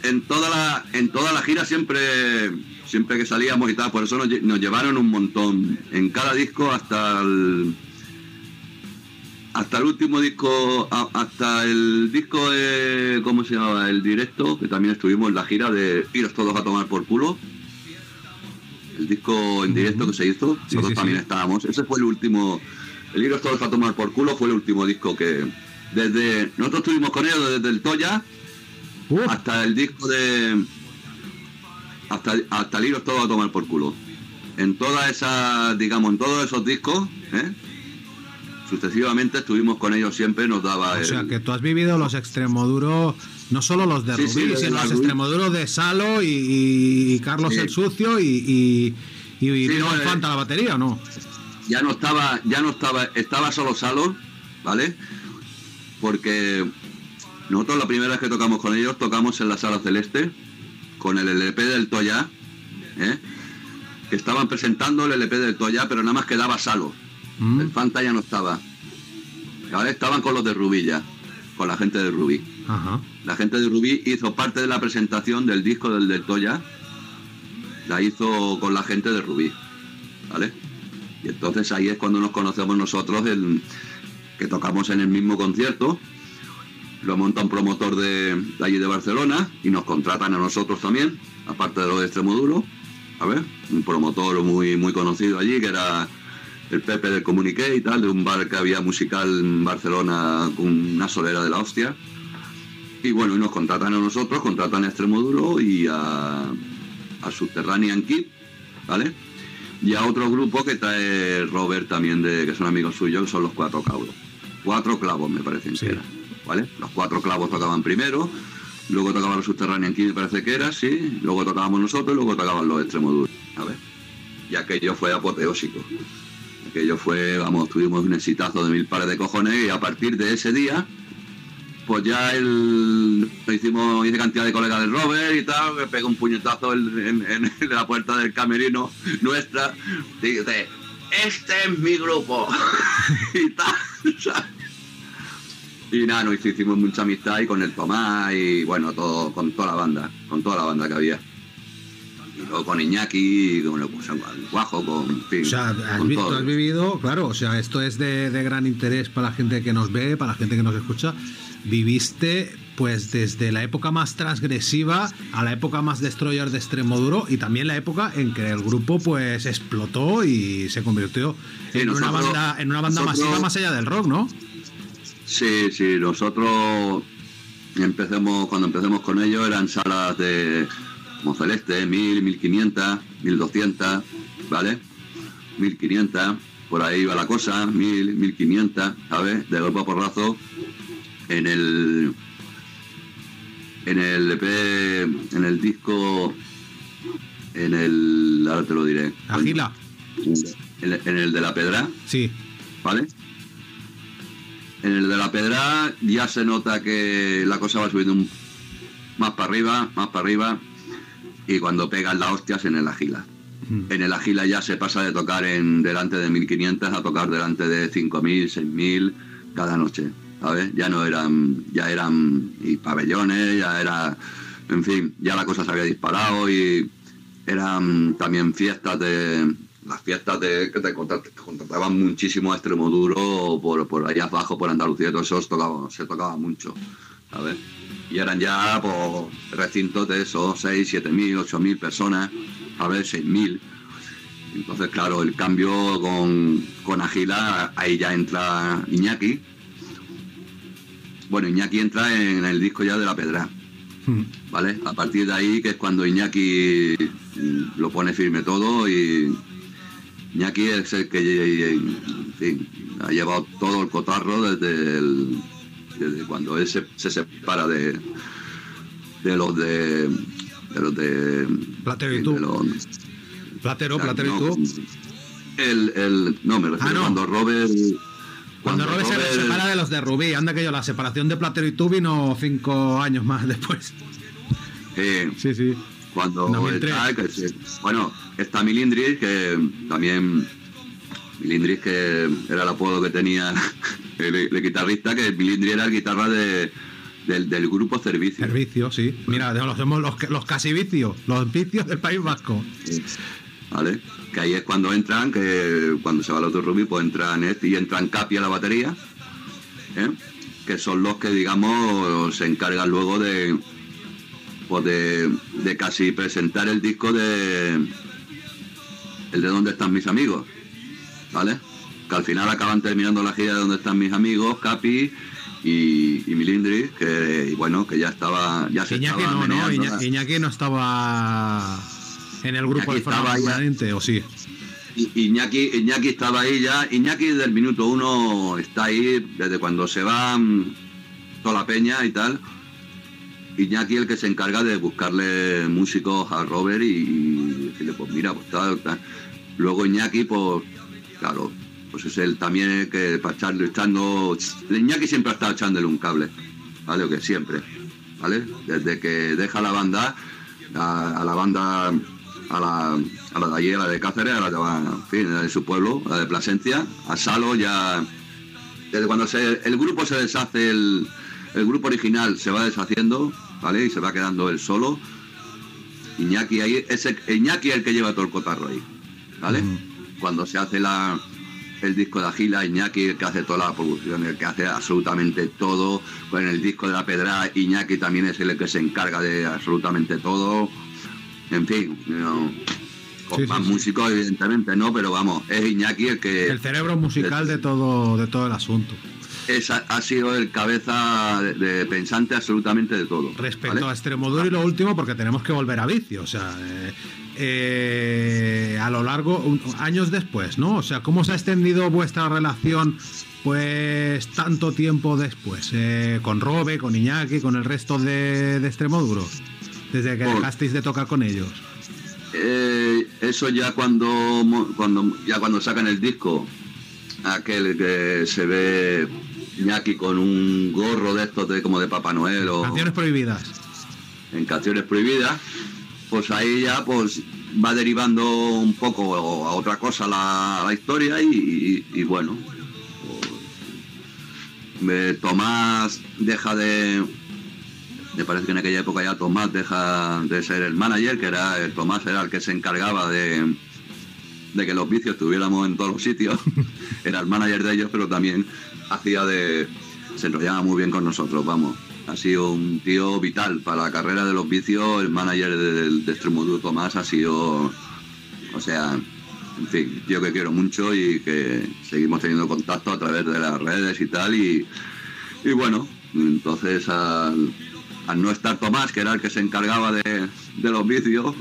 En toda la gira siempre que salíamos y tal, por eso nos llevaron un montón. En cada disco hasta el último disco, hasta el disco de, ¿cómo se llamaba? El directo, que también estuvimos en la gira de Iros Todos a Tomar por Culo, el disco en directo que se hizo, sí, nosotros también estábamos, ese fue el último, el Iros Todos a Tomar por Culo fue el último disco que, desde, nosotros estuvimos con ellos desde el Toya hasta el disco de, hasta el Iros Todos a Tomar por Culo, en todas esas, digamos, en todos esos discos, sucesivamente estuvimos con ellos siempre, nos daba... O sea, que tú has vivido los Extremoduro, no solo los de Rubí, sino los Extremoduro de Salo y Carlos el Sucio y sí, no falta la batería, ¿o no? Ya no estaba solo Salo, ¿vale? Porque nosotros la primera vez que tocamos con ellos, tocamos en la Sala Celeste, con el LP del Toya, que estaban presentando el LP del Toya, pero nada más quedaba Salo. El Fanta ya no estaba. Ahora estaban con los de Rubí ya, con la gente de Rubí. Ajá. La gente de Rubí hizo parte de la presentación del disco del Toya, la hizo con la gente de Rubí, ¿vale? Y entonces ahí es cuando nos conocemos nosotros, que tocamos en el mismo concierto. lo monta un promotor de allí de Barcelona y nos contratan a nosotros también, aparte de lo de Extremoduro, a ver, un promotor muy conocido allí, que era el Pepe del Comuniqué y tal, de un bar que había musical en Barcelona, con una solera de la hostia. Y bueno, y nos contratan a nosotros, contratan a Extremoduro y a Subterranean Kid, ¿vale? Y a otro grupo que trae Robert también, que son amigos suyos, son los Cuatro Clavos. Cuatro Clavos, me parecen que era, ¿vale? Los Cuatro Clavos tocaban primero, luego tocaban los Subterranean Kid, me parece que era, sí, luego tocábamos nosotros, luego tocaban los Extremoduros, a ver. Y aquello fue apoteósico. Aquello fue, vamos, tuvimos un exitazo de mil pares de cojones, y a partir de ese día, pues ya hice cantidad de colegas del Robert y tal, me pegó un puñetazo en la puerta del camerino nuestra, y dice, este es mi grupo, y tal, o sea, y nada, nos hicimos mucha amistad, y con el Tomás, y bueno, todo, con toda la banda que había. Y luego con Iñaki, con el Guajo, con... O sea, has vivido, claro, o sea, esto es de gran interés para la gente que nos ve, para la gente que nos escucha. Viviste, pues, desde la época más transgresiva a la época más destroyer de Extremoduro, y también la época en que el grupo, pues, explotó y se convirtió en una banda masiva más allá del rock, ¿no? Sí, sí, nosotros cuando empecemos con ellos eran salas de... como Celeste, 1000, 1500, 1200, ¿vale? 1500, por ahí iba la cosa, 1000, 1500, ¿sabes? De golpe a porrazo, en el EP, en el disco, ahora te lo diré. Agila. En el de la Pedra. Sí. ¿Vale? En el de la Pedra ya se nota que la cosa va subiendo más para arriba. Y cuando pegan las hostias en el Agila. En el Agila ya se pasa de tocar delante de 1500 a tocar delante de 5000, 6000 cada noche, ¿sabes? Ya eran y pabellones, ya era, en fin, ya la cosa se había disparado, y eran también las fiestas que te contrataban muchísimo a Extremoduro por allá abajo, por Andalucía, todo eso se tocaba mucho, ¿sabes? Y eran ya, pues, recintos de esos 6, 7.000, 8.000 personas, a ver, 6.000. Entonces, claro, el cambio con Agila, ahí ya entra Iñaki. Bueno, Iñaki entra en el disco ya de La Pedra, ¿vale? A partir de ahí, que es cuando Iñaki lo pone firme todo, y Iñaki es el que, en fin, ha llevado todo el cotarro desde cuando él se separa de los de Platero y Tú. Platero y Tú. Me refiero cuando Robert. Cuando Robert se separa de los de Rubí, anda que yo, la separación de Platero y Tú vino 5 años más después. Sí, sí. Cuando está Milindris, que también. Milindris, que era el apodo que tenía el guitarrista, que Milindris era la guitarra del grupo Servicio. Servicio, sí. Mira, somos los casi vicios, los vicios del País Vasco. Sí. Vale, que ahí es cuando entran, que cuando se va el otro Rubí, pues entran este y entran Capi a la batería, que son los que, digamos, se encargan luego de casi presentar el disco de ¿Dónde están mis amigos? ¿Vale? Que al final acaban terminando la gira de Donde están mis amigos, Capi y Milindris, que bueno, que ya estaba. Ya se Iñaki estaba Iñaki no estaba en el grupo de forma permanente, ¿o sí? Iñaki estaba ahí ya. Iñaki del minuto uno está ahí, desde cuando se va toda la peña y tal. Iñaki el que se encarga de buscarle músicos a Robert y decirle, pues mira, pues tal. Luego Iñaki, pues claro, pues es él también el que para echarle echando. Iñaki siempre ha estado echándole un cable, ¿vale? O que siempre, ¿vale? Desde que deja la banda, a la de allí, a la de Cáceres, a la de su pueblo, a la de Plasencia, a Salo, ya. Desde cuando el grupo se deshace, el grupo original se va deshaciendo, ¿vale? Y se va quedando él solo. Iñaki ahí, Iñaki es el que lleva todo el cotarro ahí, ¿vale? Cuando se hace el disco de Agila, Iñaki, el que hace toda la producción, el que hace absolutamente todo. Con el disco de La Pedra, Iñaki también es el que se encarga de absolutamente todo. En fin, no, con sí, más sí, músicos sí, evidentemente no, pero vamos, es Iñaki el que... El cerebro musical de todo el asunto. Es, ha sido el cabeza de pensante absolutamente de todo. Respecto, ¿vale?, a Extremoduro y lo último, porque tenemos que volver a Vicio, o sea... a lo largo, años después, ¿no? O sea, ¿cómo se ha extendido vuestra relación, pues, tanto tiempo después? Con Robe, con Iñaki, con el resto de Extremoduro, desde que dejasteis de tocar con ellos. Eso ya cuando sacan el disco, aquel que se ve Iñaki con un gorro de estos de, como de Papá Noel o... Canciones prohibidas. En Canciones prohibidas. Pues ahí ya pues va derivando un poco a otra cosa la historia y bueno, pues, Tomás deja de... Me parece que en aquella época ya Tomás deja de ser el manager, que era Tomás era el que se encargaba de que los vicios estuviéramos en todos los sitios. Era el manager de ellos, pero también hacía de... se enrollaba muy bien con nosotros, vamos. Ha sido un tío vital para la carrera de los vicios. El manager de Extremoduro, Tomás, ha sido... O sea, en fin, yo que quiero mucho y que seguimos teniendo contacto a través de las redes y tal. Y bueno, entonces al no estar Tomás, que era el que se encargaba de los vicios,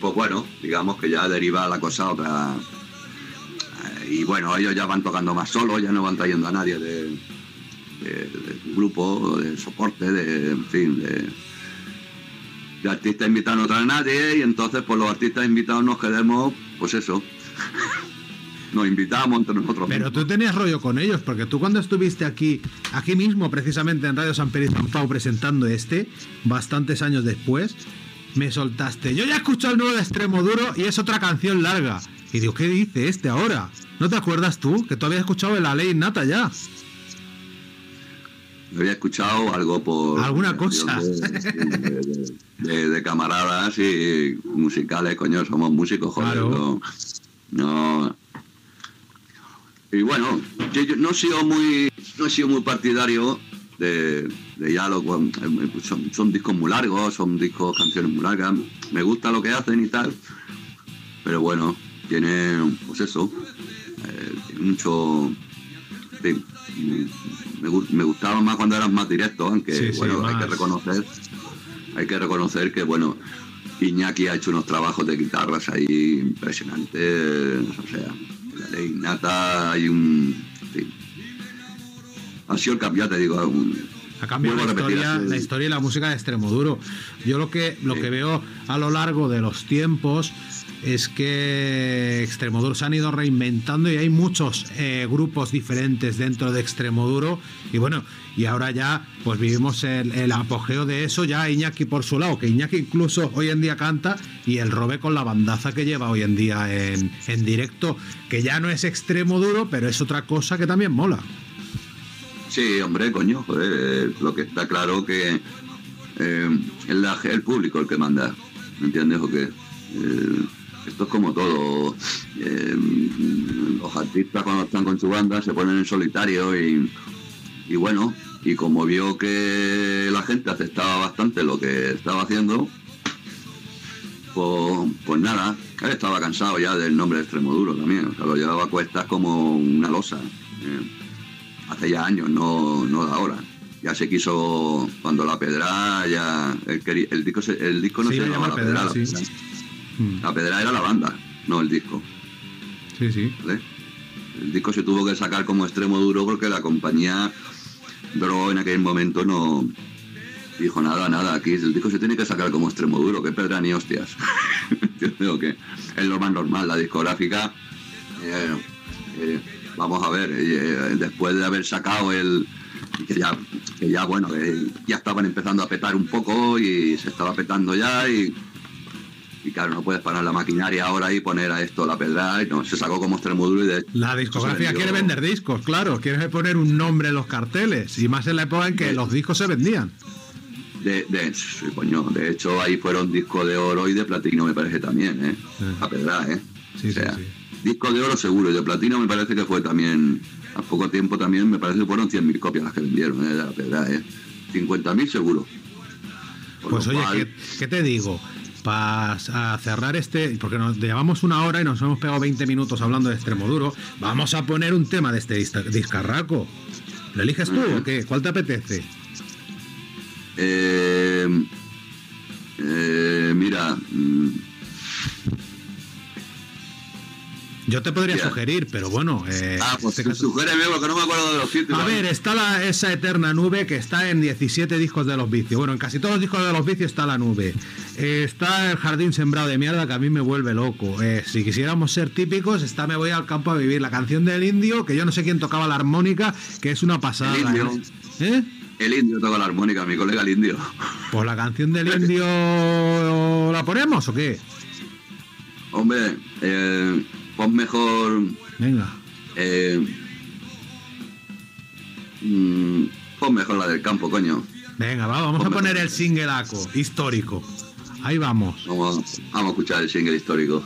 pues bueno, digamos que ya deriva la cosa a otra... Y bueno, ellos ya van tocando más solos, ya no van trayendo a nadie de grupo, de soporte, en fin, de artistas invitados no trae nadie, y entonces pues los artistas invitados nos quedemos, pues eso, nos invitamos entre nosotros. Pero mismos. Tú tenías rollo con ellos, porque tú cuando estuviste aquí mismo, precisamente en Radio San Pedro y San Pau, presentando bastantes años después, me soltaste: yo ya he escuchado el nuevo de Extremoduro y es otra canción larga. Y digo, ¿qué dice ahora? ¿No te acuerdas tú? Que tú habías escuchado La Ley Innata ya. Había escuchado algo por... alguna cosa de camaradas y musicales, coño, somos músicos, joder. Claro. No. Y bueno, yo no he sido muy partidario de ya lo... Son discos muy largos, canciones muy largas. Me gusta lo que hacen y tal. Pero bueno, tiene, pues eso, tiene mucho... Me gustaba más cuando eran más directos, aunque sí, bueno, sí, hay que reconocer que bueno, Iñaki ha hecho unos trabajos de guitarras ahí impresionantes, o sea, La Ley Innata hay un... En fin, ha sido el cambio, te digo, ha cambiado la historia y la música de Extremoduro. Yo lo que veo a lo largo de los tiempos es que Extremoduro se han ido reinventando y hay muchos grupos diferentes dentro de Extremoduro y bueno, y ahora ya pues vivimos el apogeo de eso, ya Iñaki por su lado, que Iñaki incluso hoy en día canta, y el Robe con la bandaza que lleva hoy en día en directo, que ya no es Extremoduro, pero es otra cosa que también mola. Sí, hombre, coño, joder, lo que está claro que es el público el que manda, ¿me entiendes o qué? Esto es como todo. Los artistas cuando están con su banda se ponen en solitario y bueno, y como vio que la gente aceptaba bastante lo que estaba haciendo, pues nada, él estaba cansado ya del nombre de Extremoduro también, o sea, lo llevaba a cuestas como una losa, hace ya años, no de ahora. Ya se quiso cuando La Pedra, ya el disco no sí, se llamaba La Pedra, sí. La Pedra era la banda, no el disco. Sí, sí. ¿Vale? El disco se tuvo que sacar como Extremoduro porque la compañía Bro en aquel momento no dijo nada. Aquí el disco se tiene que sacar como Extremoduro, que pedra ni hostias. Yo que es lo más normal, la discográfica. Vamos a ver, después de haber sacado el... Que ya bueno, ya estaban empezando a petar un poco y se estaba petando ya y claro, no puedes parar la maquinaria ahora y poner a esto La Pedra, y no, se sacó como Extremoduro y de... La discografía quiere vender discos, claro, quiere poner un nombre en los carteles, y más en la época en que los discos se vendían. Sí, coño, de hecho ahí fueron discos de oro y de platino, me parece también, La Pedra, Sí, o sea, sí. Disco de oro seguro, y de platino me parece que fue también, a poco tiempo también, me parece que fueron 100.000 copias las que vendieron, de la verdad, 50.000 seguro. Por pues oye, cual... ¿qué te digo? Para cerrar este, porque nos llevamos una hora y nos hemos pegado 20 minutos hablando de Extremoduro, vamos a poner un tema de este discarraco. ¿Lo eliges tú o qué? ¿Cuál te apetece? Mira... Yo te podría sugerir, pero bueno... pues este sugéreme, porque no me acuerdo de los títulos. A ver, está esa eterna nube que está en 17 discos de los Vicios. Bueno, en casi todos los discos de los Vicios está la nube. Está el jardín sembrado de mierda, que a mí me vuelve loco. Si quisiéramos ser típicos, está Me voy al campo a vivir. La canción del indio, que yo no sé quién tocaba la armónica, que es una pasada. El indio. ¿Eh? El indio toca la armónica, mi colega el indio. Pues la canción del indio... ¿La ponemos o qué? Hombre, pon mejor. Venga. Pon mejor la del campo, coño. Venga, vamos a poner el singleaco histórico. Ahí vamos. Vamos a escuchar el single histórico.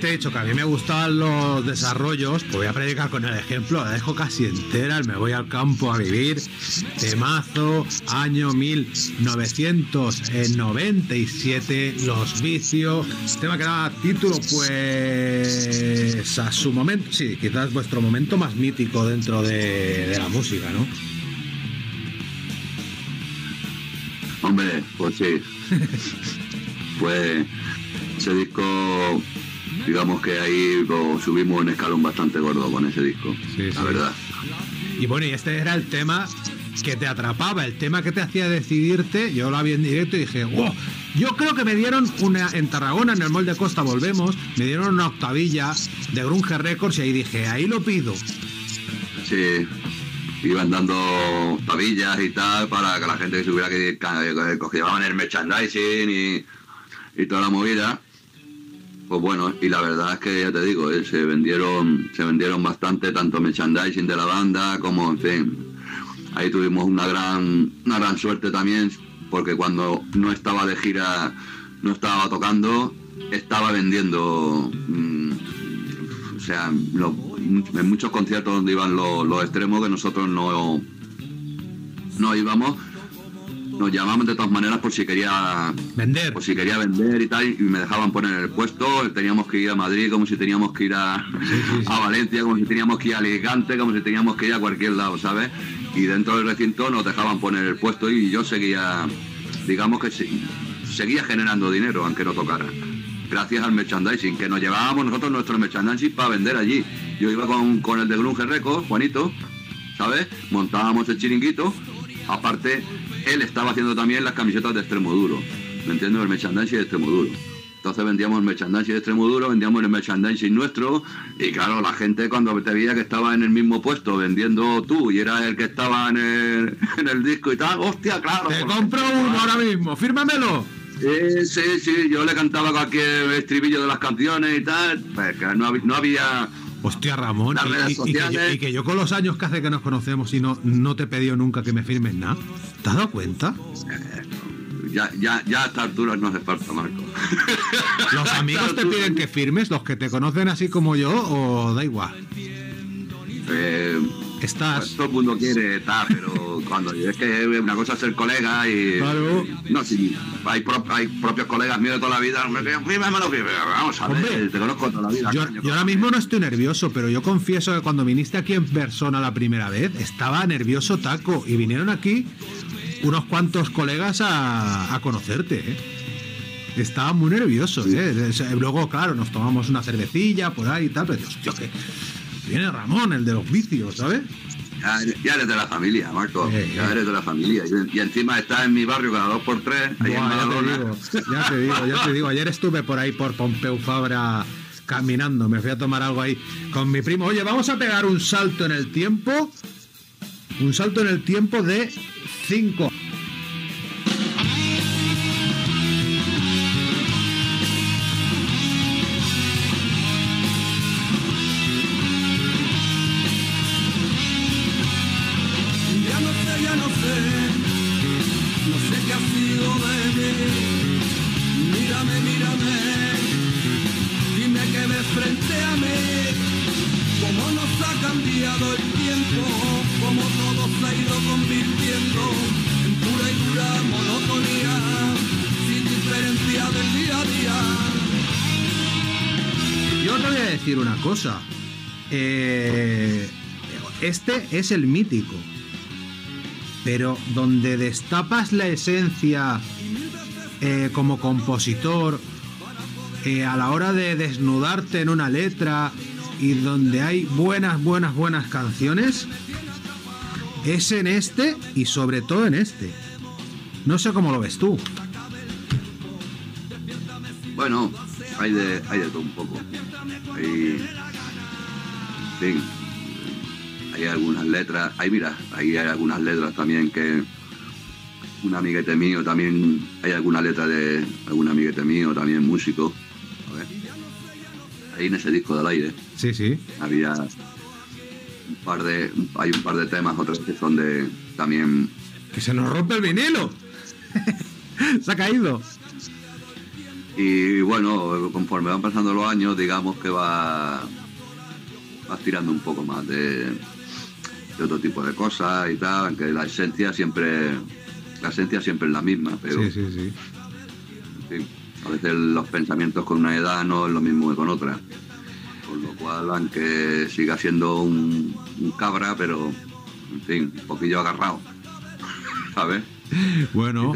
Te he dicho que a mí me gustaban los desarrollos, pues voy a predicar con el ejemplo. La dejo casi entera, Me voy al campo a vivir, temazo, año 1997, Los Vicios, tema que daba título pues a su momento, sí, quizás vuestro momento más mítico dentro de la música, ¿no? Hombre, pues sí. Pues ese disco, digamos que ahí subimos un escalón bastante gordo con ese disco, sí, la verdad. Y bueno, y este era el tema que te atrapaba, el tema que te hacía decidirte. Yo lo vi en directo y dije, wow, Yo creo que me dieron una en Tarragona, en el Mall de Costa Volvemos, me dieron una octavilla de Grunge Records y ahí dije, ahí lo pido. Sí, iban dando octavillas y tal para que la gente que supiera que llevaban el merchandising y toda la movida. Pues bueno, y la verdad es que ya te digo, se vendieron bastante, tanto merchandising de la banda como, en fin. Ahí tuvimos una gran suerte también, porque cuando no estaba de gira, no estaba tocando, estaba vendiendo. O sea, en muchos conciertos donde iban los extremos que nosotros no íbamos, nos llamaban de todas maneras por si quería vender, por si quería vender y tal, y me dejaban poner el puesto. Teníamos que ir a Madrid como si teníamos que ir a Valencia, como si teníamos que ir a Alicante, como si teníamos que ir a cualquier lado, ¿sabes? Y dentro del recinto nos dejaban poner el puesto y yo seguía, digamos que seguía generando dinero aunque no tocara, gracias al merchandising, que nos llevábamos nosotros nuestro merchandising para vender allí. Yo iba con el de Grunge Records, Juanito, ¿sabes? Montábamos el chiringuito, aparte él estaba haciendo también las camisetas de Extremoduro, ¿me entiendes? El merchandising de Extremoduro. Entonces vendíamos el merchandising de Extremoduro, vendíamos el merchandising nuestro, y claro, la gente cuando te veía que estaba en el mismo puesto vendiendo tú y eras el que estaba en el disco y tal, hostia, claro. Te compro uno ahora mismo, fírmamelo. Sí, yo le cantaba cualquier estribillo de las canciones y tal, pues que no había... Hostia, Ramón, y que yo con los años que hace que nos conocemos y no te he pedido nunca que me firmes nada. ¿Te has dado cuenta? Ya a estas alturas no hace falta, Marco. ¿Los amigos te piden que firmes? ¿Los que te conocen así como yo o da igual? Pues todo el mundo quiere estar, pero cuando es que una cosa es ser colega y... Claro. No, sí, hay propios colegas míos de toda la vida. Vamos a ver, hombre, te conozco toda la vida. Yo ahora mismo no estoy nervioso, pero yo confieso que cuando viniste aquí en persona la primera vez, estaba nervioso taco, y vinieron aquí unos cuantos colegas a conocerte, ¿eh? Estaba muy nervioso, sí. Luego, claro, nos tomamos una cervecilla por ahí y tal, pero hostia, que viene Ramón, el de los vicios, ¿sabes? Ya eres de la familia, Marco, ya eres de la familia. Y encima estás en mi barrio cada 2x3, ahí en Badalona. Ya te digo, ayer estuve por ahí por Pompeu Fabra caminando, me fui a tomar algo ahí con mi primo. Oye, vamos a pegar un salto en el tiempo, de 5. Cosa. Este es el mítico, pero donde destapas la esencia como compositor, a la hora de desnudarte en una letra, y donde hay buenas canciones, es en este, y sobre todo en este. No sé cómo lo ves tú. Bueno, hay de todo un poco. Sí, hay algunas letras también que un amiguete mío también, hay alguna letra de algún amiguete mío también, músico, a ver, ahí en ese disco del aire, sí, había un par de temas, otros que son de también, que se nos rompe el vinilo. Se ha caído. Y bueno, conforme van pasando los años, digamos que vas tirando un poco más de otro tipo de cosas y tal, aunque la esencia siempre es la misma, pero sí. En fin, a veces los pensamientos con una edad no es lo mismo que con otra. Con lo cual, aunque siga siendo un cabra, pero en fin, un poquillo agarrado. ¿Sabes? Bueno,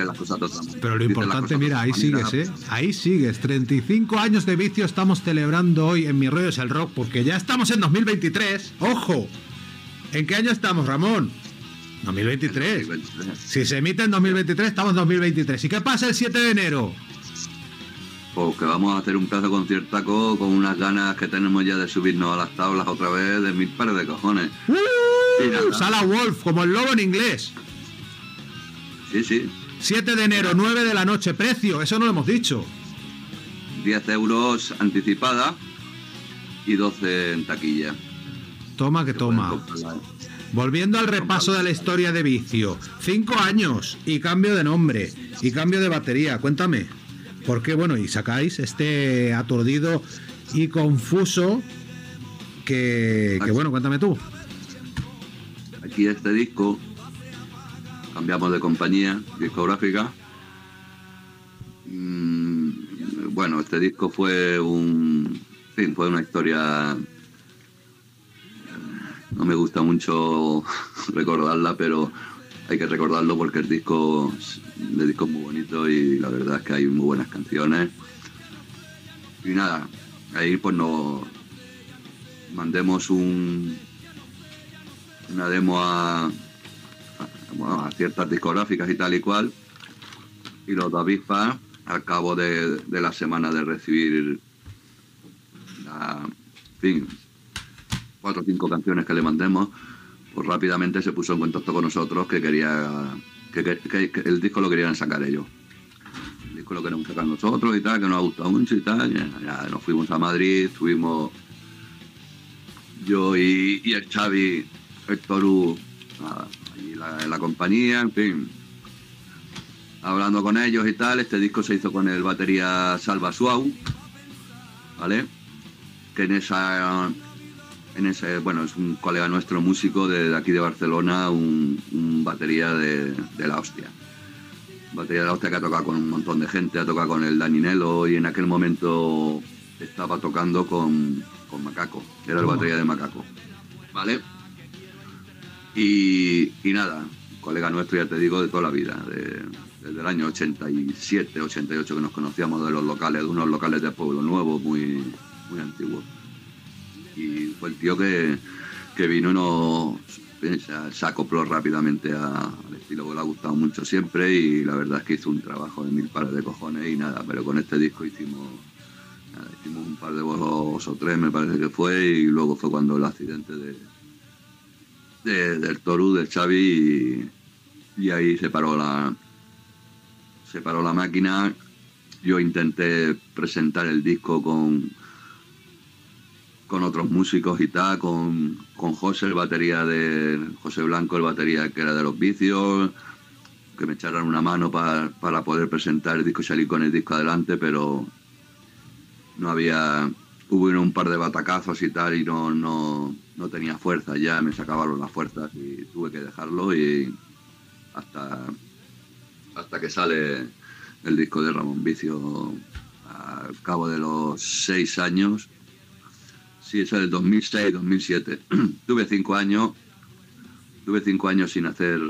pero lo importante, mira, ahí sigues, ¿eh? Ahí sigues. 35 años de vicio estamos celebrando hoy en Mi Rollo Es El Rock, porque ya estamos en 2023. ¡Ojo! ¿En qué año estamos, Ramón? 2023. 2023. Si se emite en 2023, estamos en 2023. ¿Y qué pasa el 7 de enero? Pues que vamos a hacer un plazo conciertaco con unas ganas que tenemos ya de subirnos a las tablas otra vez de mil pares de cojones. Sala Wolf, como el lobo en inglés. Sí, sí. 7 de enero, 9 de la noche, precio, eso no lo hemos dicho. 10 euros anticipada y 12 en taquilla. Toma que toma. Volviendo al repaso de la historia de Vizio. 5 años y cambio de nombre y cambio de batería. Cuéntame, ¿por qué? Bueno, y sacáis este aturdido y confuso que bueno, cuéntame tú. Aquí este disco, cambiamos de compañía discográfica. Bueno, este disco fue fue una historia. No me gusta mucho recordarla, pero hay que recordarlo porque el disco es muy bonito y la verdad es que hay muy buenas canciones. Y nada, ahí pues nos mandemos una demo a ciertas discográficas y tal y cual. Y los de Avispa, al cabo de la semana de recibir en fin, 4 o 5 canciones que le mandemos, pues rápidamente se puso en contacto con nosotros que quería que el disco lo querían sacar ellos. El disco lo queríamos sacar nosotros y tal, que nos ha gustado mucho y tal. Ya nos fuimos a Madrid, estuvimos yo y el Xavi, el Toru, allí la compañía, en fin, hablando con ellos y tal. Este disco se hizo con el batería Salva Suau, ¿vale? Que bueno, es un colega nuestro, músico de aquí de Barcelona, un batería de la hostia. Batería de la hostia que ha tocado con un montón de gente, ha tocado con el Daninelo y en aquel momento estaba tocando con Macaco, era el batería de Macaco, ¿vale? Y nada, colega nuestro, ya te digo, de toda la vida, desde el año 87, 88 que nos conocíamos de unos locales de Pueblo Nuevo, muy, muy antiguos. Y fue el tío que vino y se acopló rápidamente al estilo que le ha gustado mucho siempre, y la verdad es que hizo un trabajo de mil pares de cojones y nada, pero con este disco hicimos un par de bolos o 3, me parece que fue, y luego fue cuando el accidente del Toru, del Xavi, y ahí se paró la máquina. Yo intenté presentar el disco con otros músicos y tal, con José, el batería de José Blanco, el batería que era de los Vicios, que me echaron una mano para poder presentar el disco y salir con el disco adelante, pero hubo un par de batacazos y tal, y no tenía fuerza, ya me sacaban las fuerzas y tuve que dejarlo, y hasta que sale el disco de Ramón Vizio al cabo de los 6 años. Sí, eso es del 2006-2007. Tuve cinco años sin hacer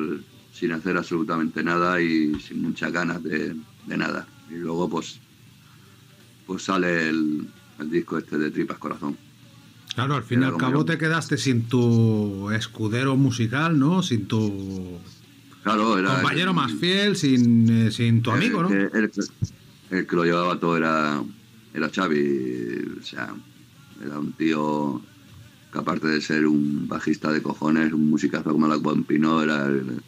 absolutamente nada y sin muchas ganas de nada. Y luego pues sale el disco este de Tripas Corazón. Claro, al fin y al cabo te quedaste sin tu escudero musical, ¿no? Sin tu compañero más fiel, sin tu amigo, ¿no? El que lo llevaba todo era Xavi, o sea... Era un tío que, aparte de ser un bajista de cojones, un musicazo como la Guampino, era el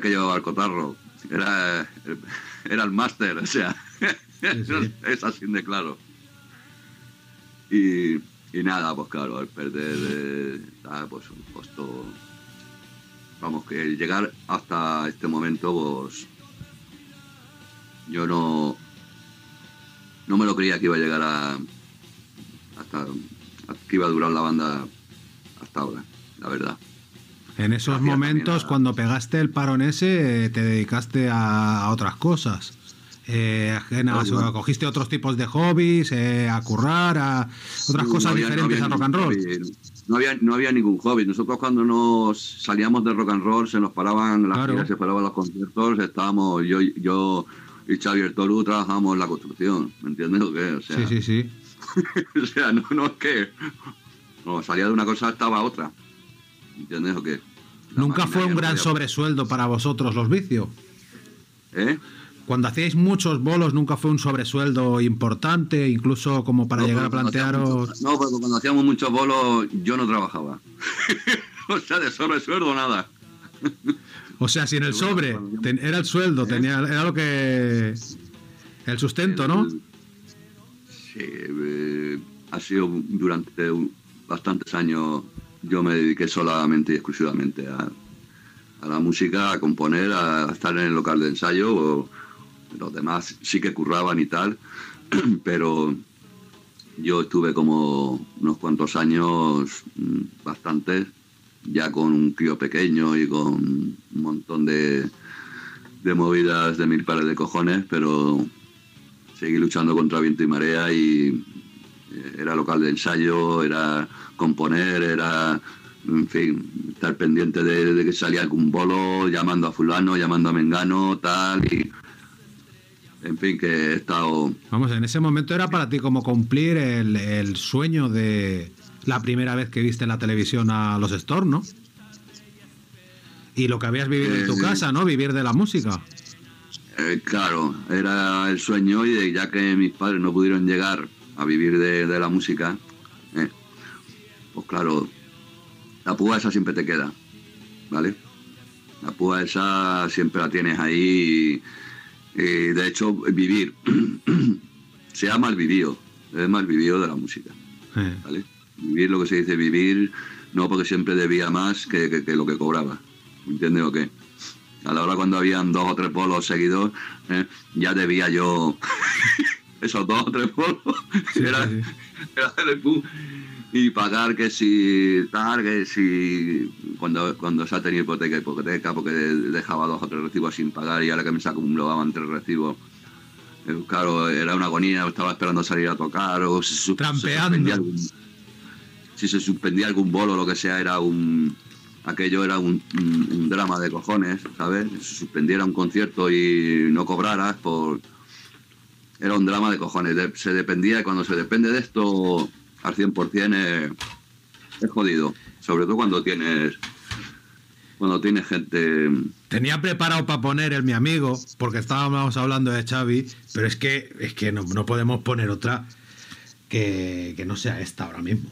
que llevaba el cotarro, era el máster, o sea, sí. Es así de claro. Y nada, pues claro, al perder pues un costo, vamos, que el llegar hasta este momento, pues yo no me lo creía que iba a llegar hasta que iba a durar la banda hasta ahora, la verdad. En esos momentos, cuando pegaste el parón ese, te dedicaste a otras cosas. Cogiste otros tipos de hobbies, a currar, a otras cosas diferentes al rock and roll. No había ningún hobby. Nosotros, cuando nos salíamos de rock and roll, se nos paraban las giras, se paraban los conciertos, estábamos yo y Xavier Torú trabajamos en la construcción, ¿me entiendes o qué? O sea, sí. O sea, no es que salía de una cosa, estaba otra, ¿entiendes o qué? ¿Nunca fue un gran sobresueldo para vosotros los Vizio? ¿Eh? Cuando hacíais muchos bolos, ¿nunca fue un sobresueldo importante, incluso como para llegar a plantearos...? No, porque cuando hacíamos muchos bolos yo no trabajaba. O sea, de sobresueldo nada. O sea, si en el sobre era el sueldo, tenía, era lo que... el sustento, ¿no? Sí, ha sido durante bastantes años, yo me dediqué solamente y exclusivamente a la música, a componer, a estar en el local de ensayo. Los demás sí que curraban y tal, pero yo estuve como unos cuantos años, bastantes, ya con un crío pequeño y con un montón de movidas de mil pares de cojones, pero seguí luchando contra viento y marea, y era local de ensayo, era componer, era, en fin, estar pendiente de que salía algún bolo, llamando a fulano, llamando a mengano, tal, y en fin, que he estado... Vamos, en ese momento era para ti como cumplir el sueño de la primera vez que viste en la televisión a los Storm, ¿no? Y lo que habías vivido en tu casa, ¿no? Vivir de la música. Claro, era el sueño, y ya que mis padres no pudieron llegar a vivir de la música, pues claro, la púa esa siempre te queda, ¿vale? La púa esa siempre la tienes ahí. Y de hecho, vivir se ha malvivido, es malvivido de la música, ¿vale? Vivir, lo que se dice vivir, no, porque siempre debía más que lo que cobraba, ¿entiendes o qué? A la hora cuando habían dos o tres bolos seguidos, ya debía yo esos dos o tres bolos, sí, era el pum, y pagar que si tal, que si cuando se ha tenido hipoteca, porque dejaba dos o tres recibos sin pagar, y ahora que me se acumulaban tres recibos, claro, era una agonía. Estaba esperando salir a tocar, o si se suspendía algún bolo o lo que sea, era un... aquello era un drama de cojones, ¿sabes? Si suspendiera un concierto y no cobraras, era un drama de cojones. Se dependía, cuando se depende de esto al 100% es jodido, sobre todo cuando tienes gente. Tenía preparado para poner el Mi Amigo, porque estábamos hablando de Xavi, pero es que no podemos poner otra que no sea esta ahora mismo.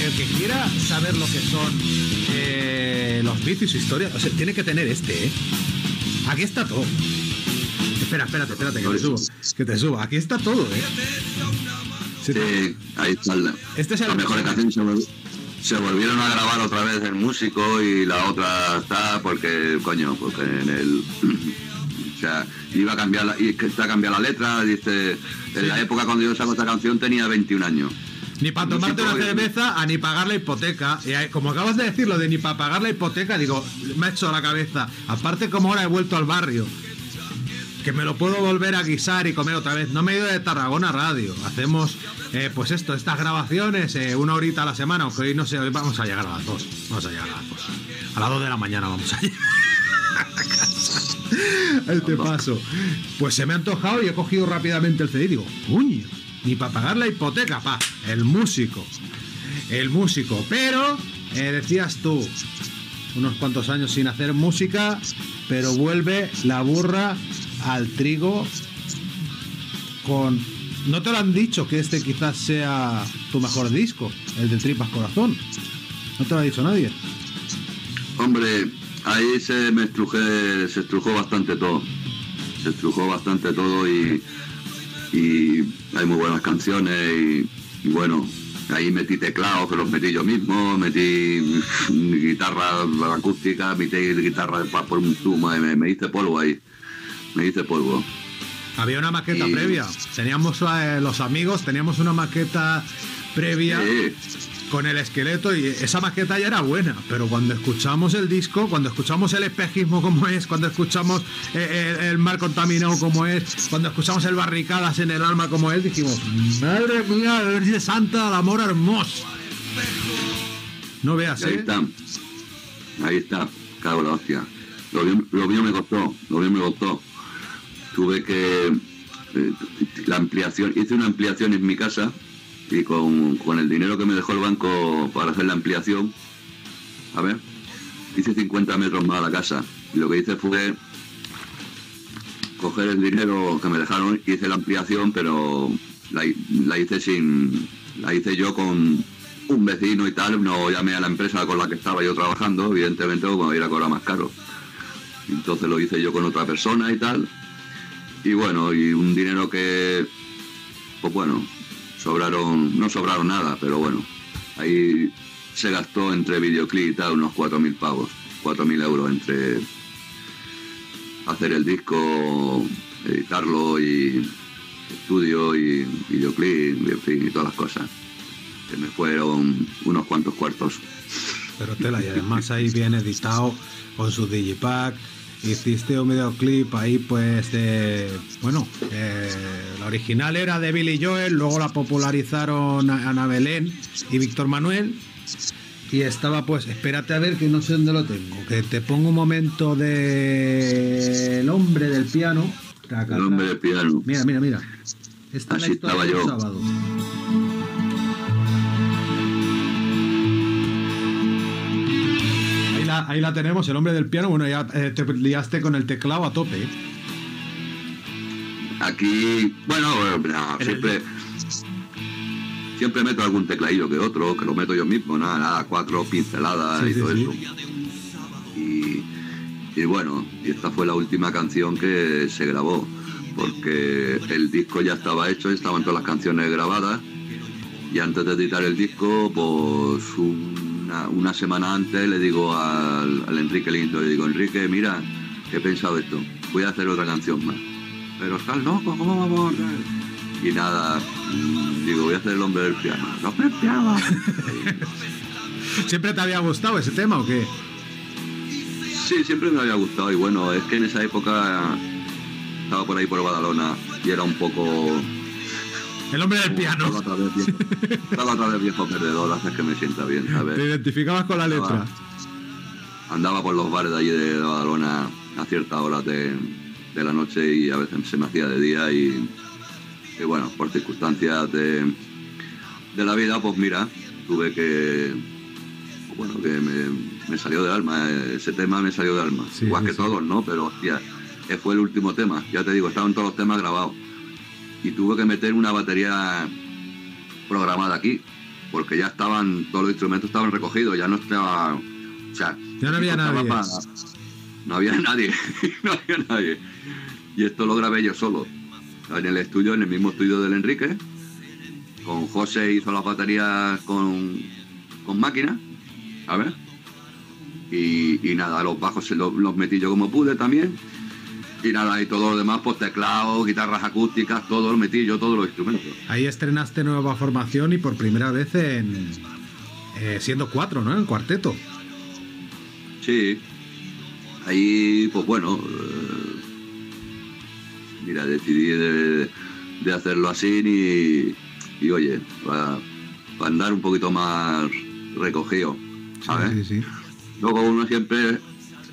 el que quiera saber lo que son los vicios y su historia, o sea, tiene que tener este, ¿eh? Aquí está todo. Espérate, que te subo. Aquí está todo, ¿eh? Sí, ahí está. Este es el mejor canción. Se volvieron a grabar otra vez el músico y la otra está porque, coño, porque en el... o sea, iba a cambiar la, y está a cambiar la letra, dice... Sí. En la época cuando yo saco esta canción tenía 21 años. Ni para tomarte una cerveza, a ni pagar la hipoteca. Y como acabas de decirlo de ni para pagar la hipoteca, digo, me ha hecho la cabeza. Aparte, como ahora he vuelto al barrio, que me lo puedo volver a guisar y comer otra vez. No me he ido de Tarragona Radio. Hacemos, pues esto, estas grabaciones, una horita a la semana, aunque hoy no sé, hoy vamos a llegar a las 2. A las 2 de la mañana vamos a llegar a casa. Este paso. Pues se me ha antojado y he cogido rápidamente el CD y digo, ¡puño! Ni para pagar la hipoteca, pa. El músico. Pero, decías tú, unos cuantos años sin hacer música, pero vuelve la burra al trigo con... ¿No te lo han dicho que este quizás sea tu mejor disco, el de Tripas Corazón? ¿No te lo ha dicho nadie? Hombre, ahí se estrujó bastante todo y hay muy buenas canciones y bueno, ahí metí teclados que los metí yo mismo, metí guitarra acústica, metí guitarra por un tubo, me hice polvo ahí. Había una maqueta previa. Teníamos los amigos, teníamos una maqueta previa con el esqueleto y esa maqueta ya era buena, pero cuando escuchamos el disco, cuando escuchamos el espejismo como es, cuando escuchamos el mar contaminado como es, cuando escuchamos el barricadas en el alma como es, dijimos, madre mía, Virgen Santa, el amor hermoso. No veas, ¿eh? Ahí está, cago en la hostia. Lo mío me costó. Tuve que... la ampliación... Hice una ampliación en mi casa y con el dinero que me dejó el banco para hacer la ampliación, a ver, hice 50 metros más a la casa. Y lo que hice fue coger el dinero que me dejaron, hice la ampliación, pero la hice yo con un vecino y tal. No llamé a la empresa con la que estaba yo trabajando, evidentemente, porque me voy a ir a cobrar más caro. Entonces lo hice yo con otra persona y tal. Y bueno, y un dinero que, pues bueno, no sobraron nada, pero bueno, ahí se gastó entre videoclip y tal unos 4.000 pavos, 4.000 euros entre hacer el disco, editarlo y estudio y videoclip, en fin, y todas las cosas. Que me fueron unos cuantos cuartos. Pero tela, y además ahí bien editado con su digipack. Hiciste un videoclip ahí pues de... Bueno, la original era de Billy Joel, luego la popularizaron Ana Belén y Víctor Manuel. Y estaba pues... Espérate a ver que no sé dónde lo tengo. Que te pongo un momento de... El hombre del piano. El hombre del piano. Mira. Esta así estaba yo. Sábado. Ahí la tenemos, el hombre del piano. Bueno, ya te liaste con el teclado a tope. Aquí, bueno, siempre meto algún tecladillo que otro, que lo meto yo mismo, nada, 4 pinceladas sí, y sí, todo sí. Eso. Y bueno, y esta fue la última canción que se grabó, porque el disco ya estaba hecho, estaban todas las canciones grabadas, y antes de editar el disco, pues una semana antes le digo al Enrique Lindo, le digo, Enrique, mira, he pensado esto, voy a hacer otra canción más. Pero está loco, ¿cómo vamos? Y nada, digo, voy a hacer el hombre del piano. ¡El hombre del piano! ¿Siempre te había gustado ese tema o qué? Sí, siempre me había gustado. Y bueno, es que en esa época estaba por ahí por Badalona y era un poco... El hombre del piano. Estaba otra vez viejo perdedor, haces que me sienta bien, ¿sabes? Te identificabas con la letra. Andaba por los bares de allí de Badalona a ciertas horas de la noche y a veces se me hacía de día y bueno, por circunstancias de la vida, pues mira, tuve que... Bueno, que me salió del alma, ese tema me salió del alma. Sí, igual sí, que sí. Todos, ¿no? Pero hostia, fue el último tema, ya te digo, estaban todos los temas grabados. Y tuve que meter una batería programada aquí, porque ya estaban, todos los instrumentos estaban recogidos, ya no estaba, o sea, ya no había nadie. No había nadie, no había nadie. Y esto lo grabé yo solo, en el estudio, en el mismo estudio del Enrique. Con José hizo las baterías con máquina, ¿sabes? Y nada, los bajos los metí yo como pude también. Y nada, y todo lo demás, pues teclados, guitarras acústicas, todo lo metí yo, todos los instrumentos. Ahí estrenaste nueva formación y por primera vez en siendo cuatro, ¿no? En cuarteto. Sí. Ahí, pues bueno, mira, decidí de hacerlo así y oye, para andar un poquito más recogido, ¿sabes? Sí, sí. Luego uno siempre,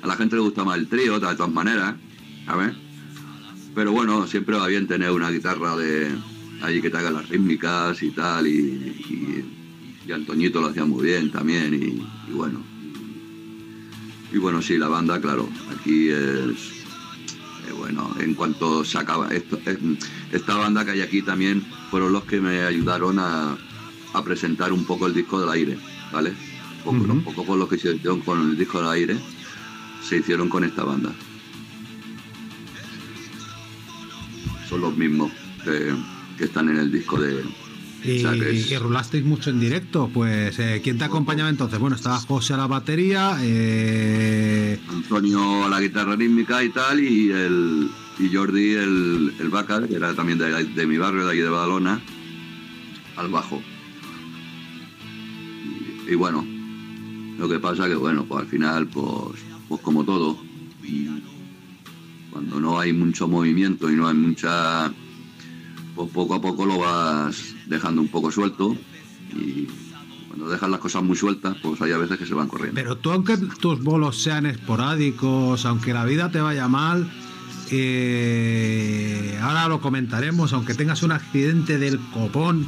a la gente le gusta más el trío, de todas maneras, ¿sabes? Pero bueno, siempre va bien tener una guitarra de ahí que te haga las rítmicas y tal, y Antoñito lo hacía muy bien también, y bueno. Y bueno, sí, la banda, claro, aquí es... bueno, en cuanto se acaba... esta banda que hay aquí también fueron los que me ayudaron a presentar un poco el disco del aire, ¿vale? Un poco con los que se hicieron con el disco del aire, se hicieron con esta banda. Son los mismos que están en el disco de... Y, o sea, y rulasteis mucho en directo, pues ¿quién te acompañaba entonces? Bueno, estaba José a la batería, Antonio a la guitarra rítmica y tal, y Jordi el Bacar, que era también de mi barrio, de allí de Badalona, al bajo. Y bueno, lo que pasa que bueno, pues al final, pues como todo, cuando no hay mucho movimiento y no hay mucha... pues poco a poco lo vas dejando un poco suelto, y cuando dejas las cosas muy sueltas, pues hay a veces que se van corriendo. Pero tú, aunque tus bolos sean esporádicos, aunque la vida te vaya mal, ahora lo comentaremos, aunque tengas un accidente del copón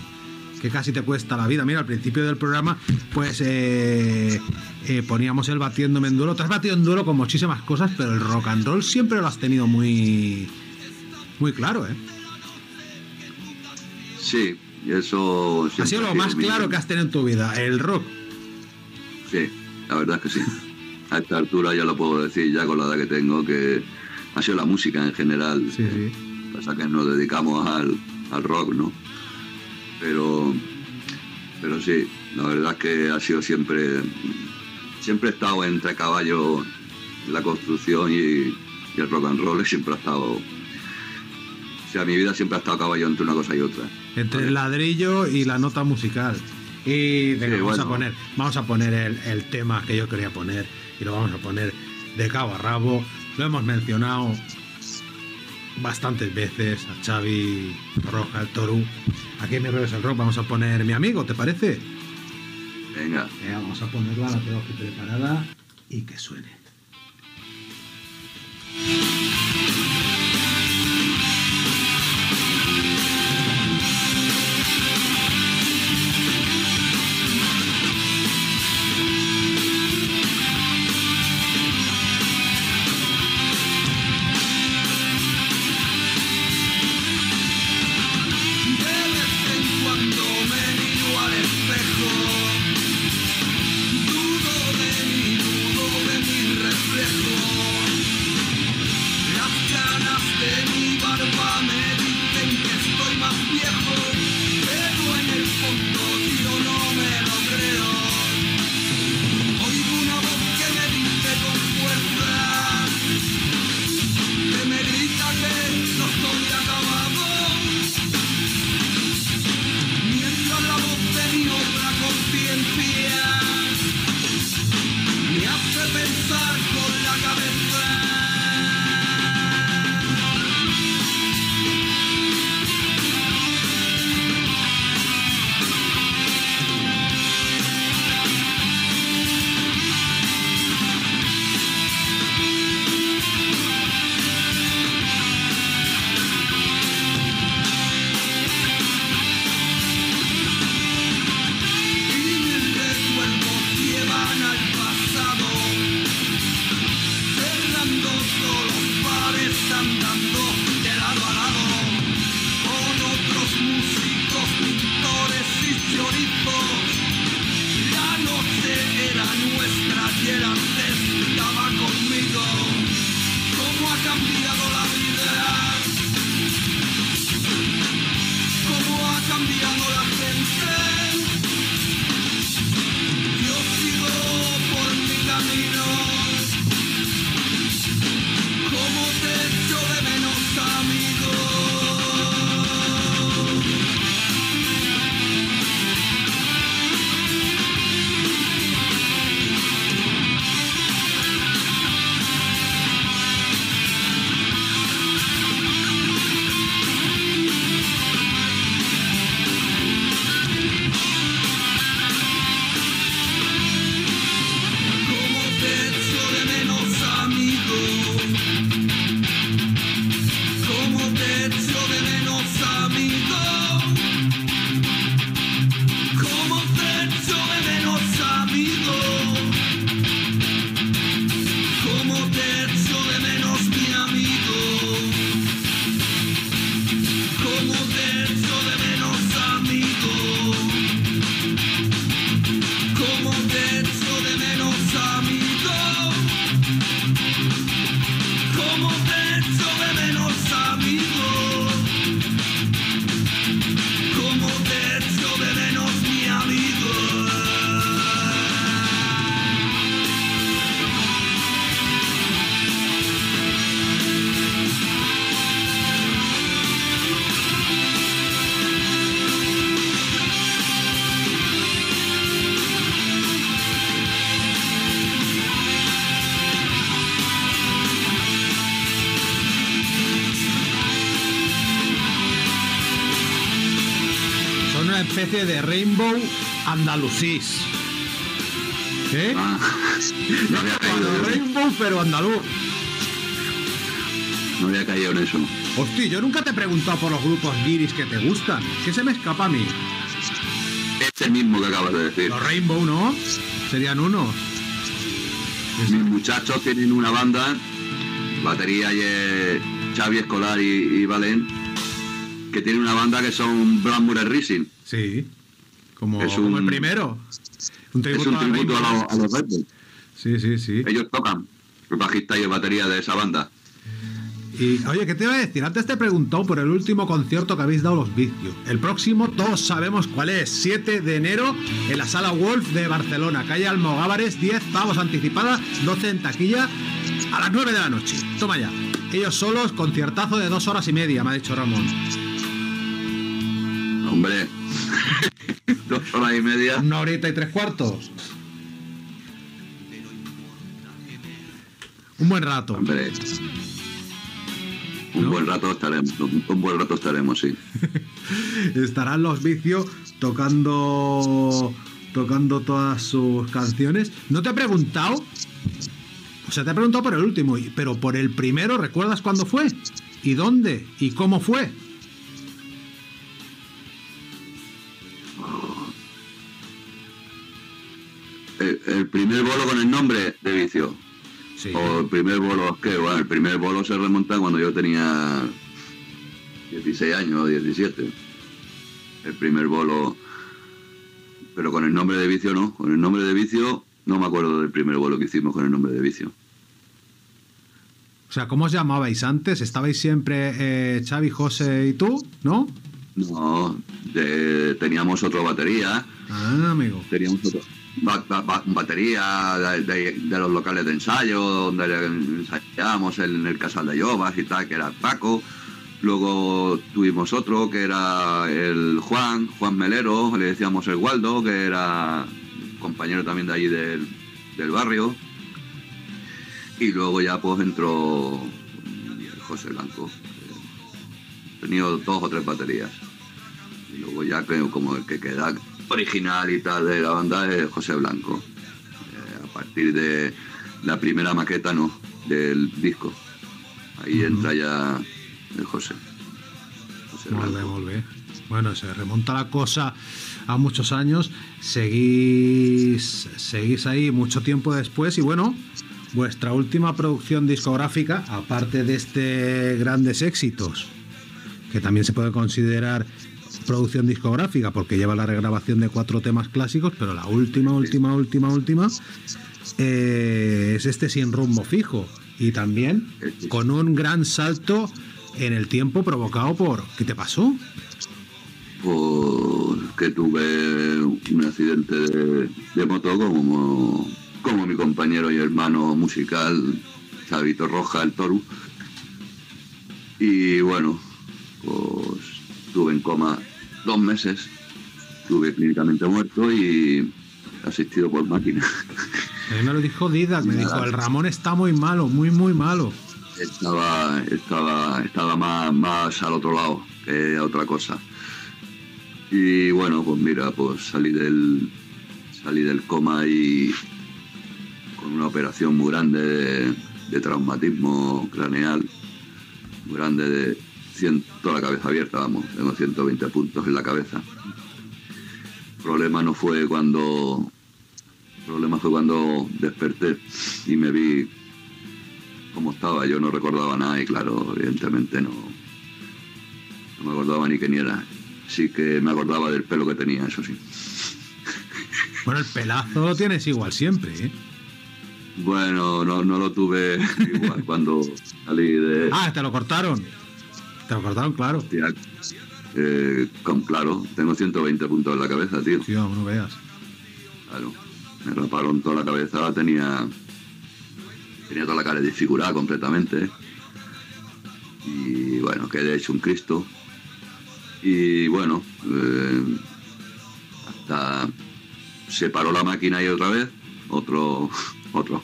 que casi te cuesta la vida, mira, al principio del programa pues poníamos el batiéndome en duelo. Te has batido en duelo con muchísimas cosas, pero el rock and roll siempre lo has tenido muy claro, ¿eh? Sí, eso... Ha sido lo más claro que has tenido en tu vida, el rock. Sí, la verdad es que sí. A esta altura ya lo puedo decir, ya con la edad que tengo, que ha sido la música en general. Sí, sí. Pasa que nos dedicamos al rock, ¿no? Pero sí, la verdad es que ha sido siempre... Siempre he estado entre caballos, la construcción y el rock and roll, siempre ha estado... O sea, mi vida siempre ha estado a caballo entre una cosa y otra. Entre el ladrillo y la nota musical. Y venga, sí, vamos a poner el tema que yo quería poner, y lo vamos a poner de cabo a rabo. Lo hemos mencionado bastantes veces a Xavi Torroja, el Toru. Aquí en Mi Rollo Es el Rock vamos a poner Mi Amigo, ¿te parece? Venga. Vamos a ponerla, la tengo aquí preparada, y que suene. nacieras estaba conmigo. ¿Cómo ha cambiado la vida? ¿Cómo ha cambiado la gente? Yo sigo por mi camino. ¿Cómo te echo de menos, amigo? De Rainbow Andalusís, ¿eh? Ah, no había caído de Rainbow, pero andaluz. No había caído en eso. Hostia, yo nunca te he preguntado por los grupos guiris que te gustan. ¿Qué se me escapa a mí? Es el mismo que acabas de decir. Los Rainbow, ¿no? Serían uno. Mis muchachos tienen una banda, batería y Xavi Escolar y Valen, que tienen una banda que son Blackmore Rising. Sí, como el primero. Es un tributo a los Red Bull. Sí, sí, sí. Ellos tocan el bajista y el batería de esa banda. Y oye, ¿qué te iba a decir? Antes te preguntó por el último concierto que habéis dado los VIZIO. El próximo, todos sabemos cuál es. 7 de enero en la Sala Wolf de Barcelona, calle Almogávares, 10 pavos anticipadas, 12 en taquilla, a las 9 de la noche. Toma ya. Ellos solos, conciertazo de 2 horas y media, me ha dicho Ramón. Hombre, 2 horas y media. 1 horita y 3/4. Un buen rato. Hombre, ¿no? Un buen rato estaremos, sí. Estarán los VIZIO tocando todas sus canciones. No te he preguntado, o sea, te he preguntado por el último, pero por el primero, ¿recuerdas cuándo fue? ¿Y dónde? ¿Y cómo fue? El primer bolo con el nombre de VIZIO. Sí. O el primer bolo, que bueno, el primer bolo se remonta cuando yo tenía 16 años o 17. El primer bolo, pero con el nombre de VIZIO no. Con el nombre de VIZIO no me acuerdo del primer bolo que hicimos con el nombre de VIZIO. O sea, ¿cómo os llamabais antes? ¿Estabais siempre Xavi, José y tú, no? No, teníamos otro batería. Ah, amigo. Teníamos otro. Batería de los locales de ensayo, donde ensayábamos en el Casal de Llobas y tal, que era Paco. Luego tuvimos otro que era el Juan Melero, le decíamos el Waldo, que era compañero también de allí del barrio. Y luego ya pues entró José Blanco. Tenía 2 o 3 baterías. Y luego ya como el que queda original y tal de la banda es José Blanco. A partir de la primera maqueta, no, del disco, ahí entra ya el José Blanco. Volve. Bueno, se remonta la cosa a muchos años. Seguís ahí mucho tiempo después. Y bueno, vuestra última producción discográfica, aparte de este grandes éxitos, que también se puede considerar producción discográfica, porque lleva la regrabación de 4 temas clásicos, pero la última es este Sin rumbo fijo, y también con un gran salto en el tiempo provocado por... ¿Qué te pasó? Pues que tuve un accidente de moto, como mi compañero y hermano musical Xavi Torroja, el Toru. Y bueno, pues estuve en coma 2 meses, estuve clínicamente muerto y asistido por máquina. A mí me lo dijo Didac, me dijo, el Ramón está muy malo, muy malo. Estaba más al otro lado que a otra cosa. Y bueno, pues mira, pues salí del coma y con una operación muy grande de traumatismo craneal, muy grande, de toda la cabeza abierta, vamos, tengo 120 puntos en la cabeza. El problema fue cuando desperté y me vi cómo estaba. Yo no recordaba nada y claro, evidentemente no me acordaba ni quién era. Sí que me acordaba del pelo que tenía, eso sí. Bueno, el pelazo lo tienes igual siempre, ¿eh? Bueno, no lo tuve igual cuando salí de... Ah, te lo cortaron. Te lo cortaron, claro. Hostia, claro, tengo 120 puntos en la cabeza, tío. Tío, no veas. Claro, me raparon toda la cabeza, tenía toda la cara desfigurada completamente. Y bueno, quedé hecho un Cristo. Y bueno, hasta se paró la máquina ahí otra vez, otros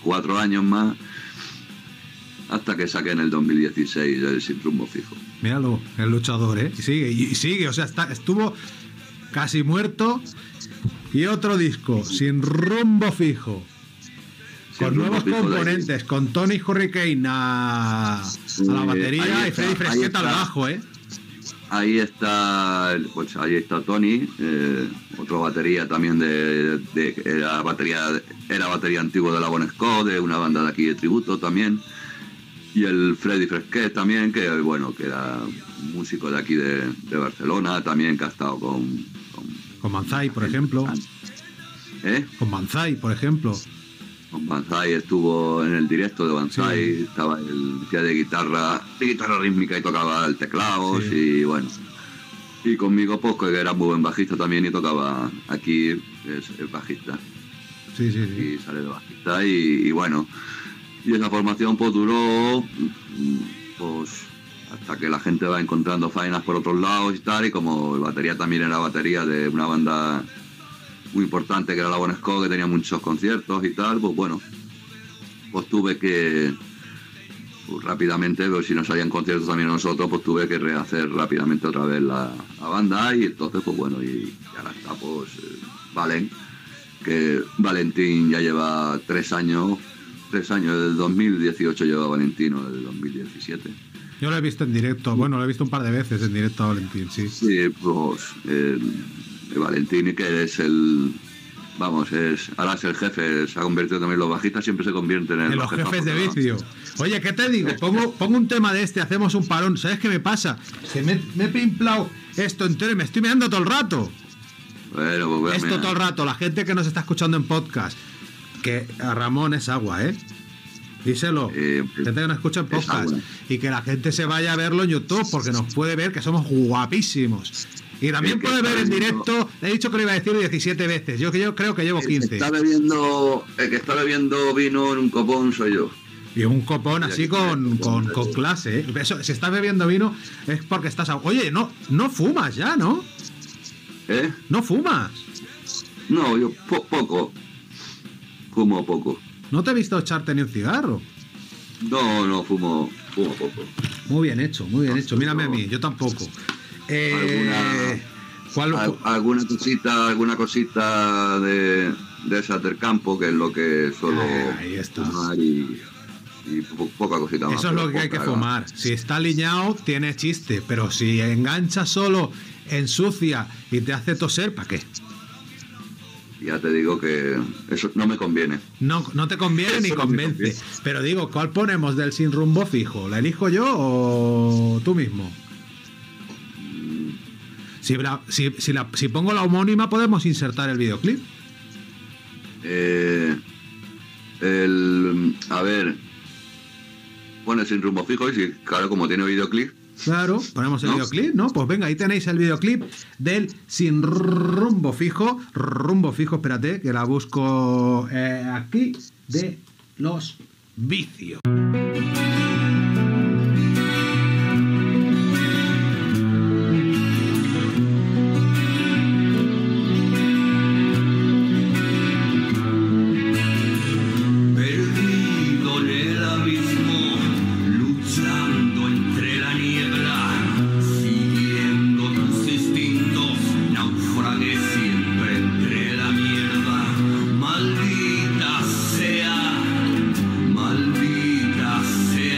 4 años más, hasta que saqué en el 2016 el Sin rumbo fijo. Míralo, el luchador, ¿eh? Y sigue, o sea, estuvo casi muerto y otro disco, Sin rumbo fijo. Con nuevos componentes, con Tony Hurricane a la batería y Freddy Fresqueta al bajo, ¿eh? Ahí está Tony, otro batería también era batería antigua de la Bon Scott, de una banda de aquí de tributo también, y el Freddy Fresquet también, que bueno, que era un músico de aquí de Barcelona también, que ha estado con Banzai, por ejemplo. ¿Eh? Con Banzai estuvo en el directo de Banzai, sí. Estaba el día de guitarra rítmica y tocaba el teclado, sí. Y bueno, y conmigo Posco, que era muy buen bajista también y tocaba aquí, es bajista, sí. Y sale de bajista y bueno, y esa formación pues duró pues hasta que la gente va encontrando faenas por otros lados y tal, y como el batería también era batería de una banda muy importante que era la Bon Scott, que tenía muchos conciertos y tal, pues bueno, pues tuve que rápidamente, pero si no salían conciertos también nosotros, pues tuve que rehacer rápidamente otra vez la banda, y entonces pues bueno, y ahora está pues Valentín ya lleva 3 años, del 2018 lleva Valentino, del 2017. Yo lo he visto en directo, bueno, lo he visto un par de veces en directo a Valentín, sí. Sí, pues... Valentín, que es ahora es el jefe, se ha convertido también, los bajistas siempre se convierten en los jefes de VIZIO. Oye, ¿qué te digo? Pongo un tema de este, hacemos un parón. ¿Sabes qué me pasa? Que me he pimplado esto entero y me estoy meando todo el rato. Bueno, pues voy a esto todo el rato, la gente que nos está escuchando en podcast, que a Ramón es agua, ¿eh? Díselo, gente que nos escucha en podcast, y que la gente se vaya a verlo en YouTube, porque nos puede ver que somos guapísimos. Y también puede ver en directo, le he dicho que lo iba a decir 17 veces, yo creo que llevo 15. El que está bebiendo vino en un copón soy yo. Y un copón así con clase, ¿eh? Eso, si estás bebiendo vino es porque estás... Oye, no fumas ya, ¿no? ¿Eh? ¿No fumas? No, yo poco. Fumo poco. ¿No te he visto echarte ni un cigarro? No, fumo poco. Muy bien hecho, muy bien hecho. Mírame a mí, yo tampoco. ¿Alguna cosita de esa del campo, que es lo que suelo fumar, y poca cosita más? Eso es lo que hay que fumar. Si está aliñado, tiene chiste, pero si engancha solo, ensucia y te hace toser, ¿para qué? Ya te digo que eso no me conviene. No te conviene eso ni convence. Conviene. Pero digo, ¿cuál ponemos del Sin rumbo fijo? ¿La elijo yo o tú mismo? Si pongo la homónima, podemos insertar el videoclip. A ver, bueno, Sin Rumbo Fijo, y claro, como tiene videoclip. Claro, ponemos el videoclip, ¿no? Pues venga, ahí tenéis el videoclip del Sin Rumbo Fijo. Rumbo Fijo, espérate, que la busco aquí, de los Vicios. Maldita sea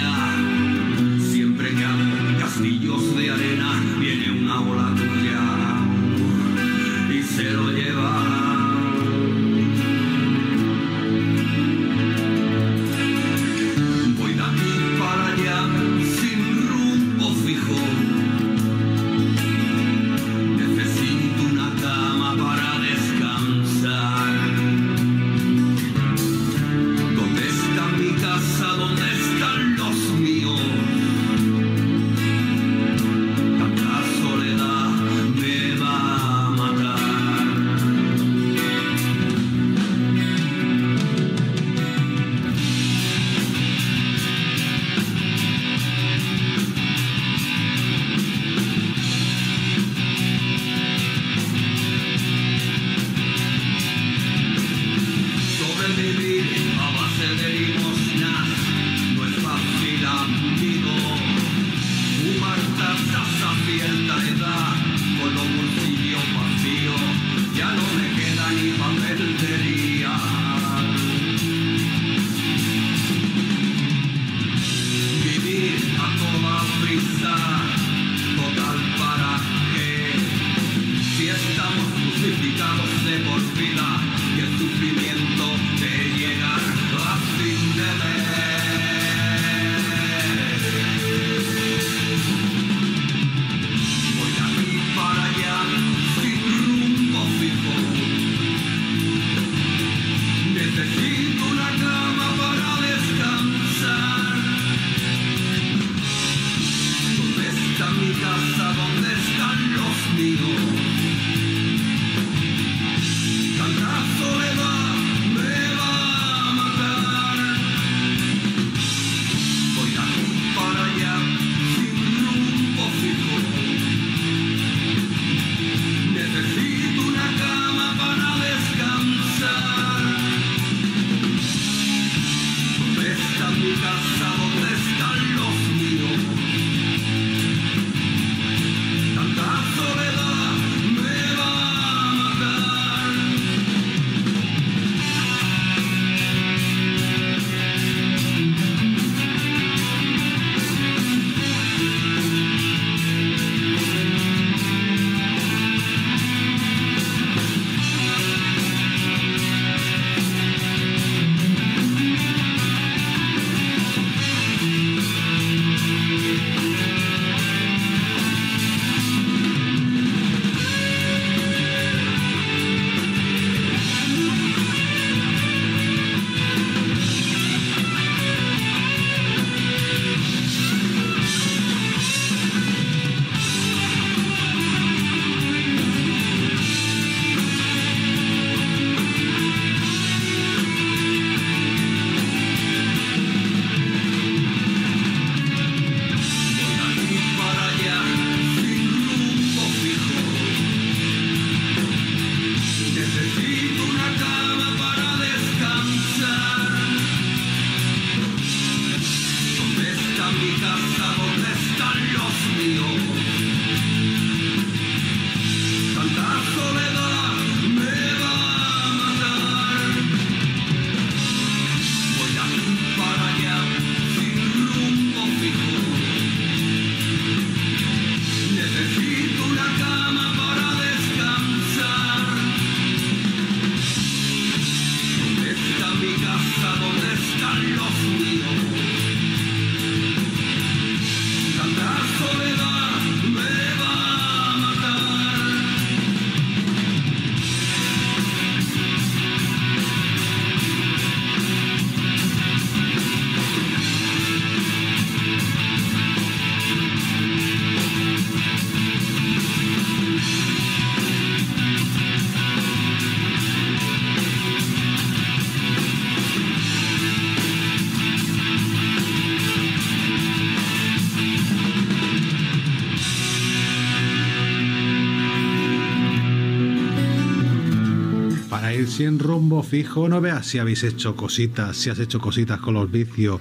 para ir sin rumbo fijo. No veas si habéis hecho cositas, si has hecho cositas con los vicios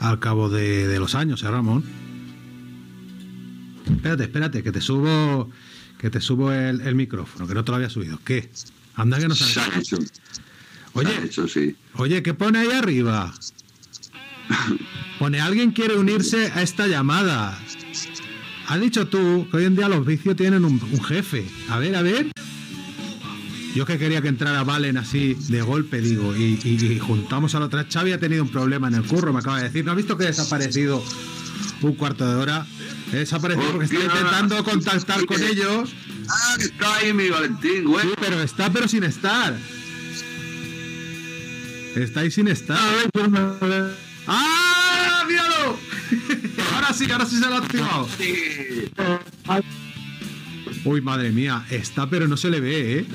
al cabo de los años, Ramón. Espérate, espérate, que te subo el micrófono, que no te lo había subido. ¿Qué? Anda que no sabes. Se han hecho. Oye, se han hecho, sí. Oye, ¿qué pone ahí arriba? Pone, alguien quiere unirse a esta llamada. Has dicho tú que hoy en día los vicios tienen un jefe. A ver, a ver. Yo es que quería que entrara Valen así de golpe, digo, y juntamos a la otra. Xavi ha tenido un problema en el curro, me acaba de decir. ¿No has visto que ha desaparecido un cuarto de hora? He desaparecido porque está intentando contactar con ellos. Ah, que está ahí mi Valentín, güey. Sí, pero está, pero sin estar. Está ahí sin estar. ¡Ah, míralo! Ahora sí se lo ha activado. Uy, madre mía, está, pero no se le ve, ¿eh?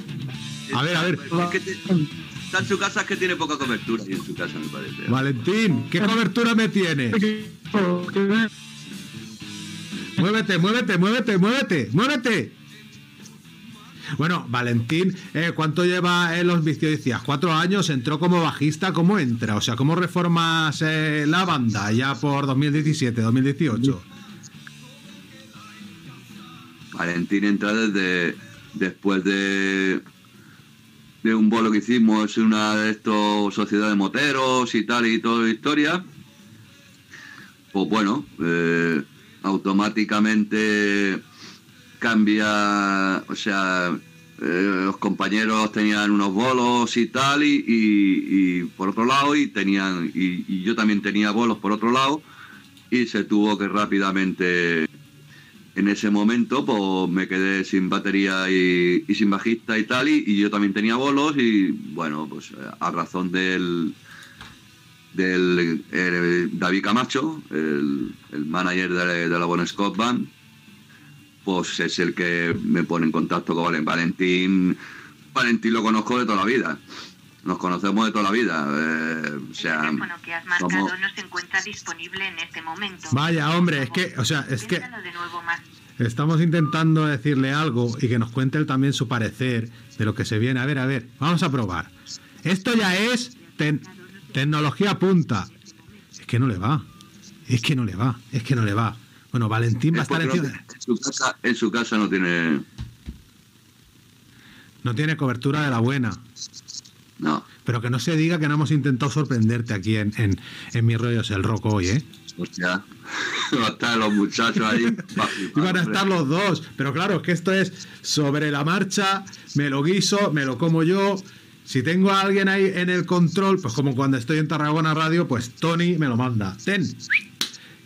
A ver, a ver. Es que está en su casa, es que tiene poca cobertura y en su casa, me parece. Valentín, ¿qué cobertura me tienes? Muévete, muévete, muévete, muévete, muévete. Bueno, Valentín, ¿cuánto lleva en los vicios? Decías, 4 años, entró como bajista. ¿Cómo entra? O sea, ¿cómo reformas la banda ya por 2017, 2018? Valentín entra después de un bolo que hicimos en una de estas sociedades de moteros y tal y toda la historia. Pues bueno, automáticamente cambia, o sea, los compañeros tenían unos bolos y tal, y por otro lado, y tenían, y yo también tenía bolos por otro lado, y se tuvo que rápidamente, en ese momento, pues me quedé sin batería y sin bajista y tal, y yo también tenía bolos, y bueno, pues a razón del David Camacho, el manager de la Bon Scott Band, pues es el que me pone en contacto con Valentín. Valentín lo conozco de toda la vida. Nos conocemos de toda la vida. O sea, el teléfono que has marcado no se encuentra disponible en este momento. Vaya, hombre, es que, o sea, es que estamos intentando decirle algo y que nos cuente él también su parecer de lo que se viene. A ver, vamos a probar. Esto ya es tecnología punta. Es que no le va. Es que no le va. Es que no le va. Bueno, Valentín va a estar en su casa no tiene cobertura de la buena. No. Pero que no se diga que no hemos intentado sorprenderte aquí en Mi Rollo Es el Rock hoy, ¿eh? Hostia, van a estar los muchachos ahí. Y van a estar los dos. Pero claro, es que esto es sobre la marcha, me lo guiso, me lo como yo. Si tengo a alguien ahí en el control, pues como cuando estoy en Tarragona Radio, pues Tony me lo manda. Ten.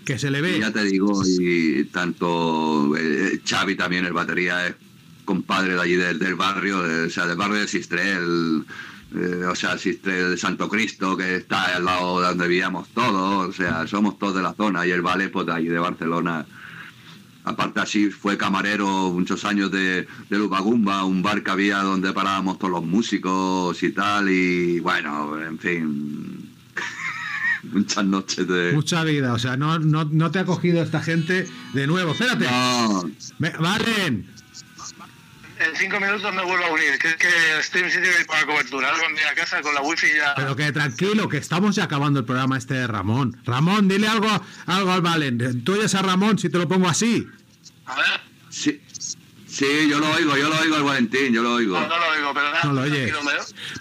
Que se le ve. Ya te digo, y tanto Xavi también, el batería, es compadre de allí del barrio, o sea, del barrio de Sistrel, o sea, Sistrel de Santo Cristo, que está al lado de donde vivíamos todos, o sea, somos todos de la zona, y el Vale, pues de allí de Barcelona. Aparte así fue camarero muchos años de Lupagumba, un bar que había donde parábamos todos los músicos y tal, y bueno, en fin. Muchas noches de... Mucha vida, o sea, no te ha cogido esta gente de nuevo. Espérate. No. Valen. En 5 minutos me vuelvo a unir. ¿Crees que estoy en sitio que hay para cobertura? Algo en mi casa con la wifi ya... Pero que tranquilo, que estamos ya acabando el programa este de Ramón. Ramón, dile algo al Valen. Tú oyes a Ramón si te lo pongo así. A ver. Sí. Sí, yo lo oigo al Valentín, yo lo oigo. No lo oigo, pero nada, no lo oyes.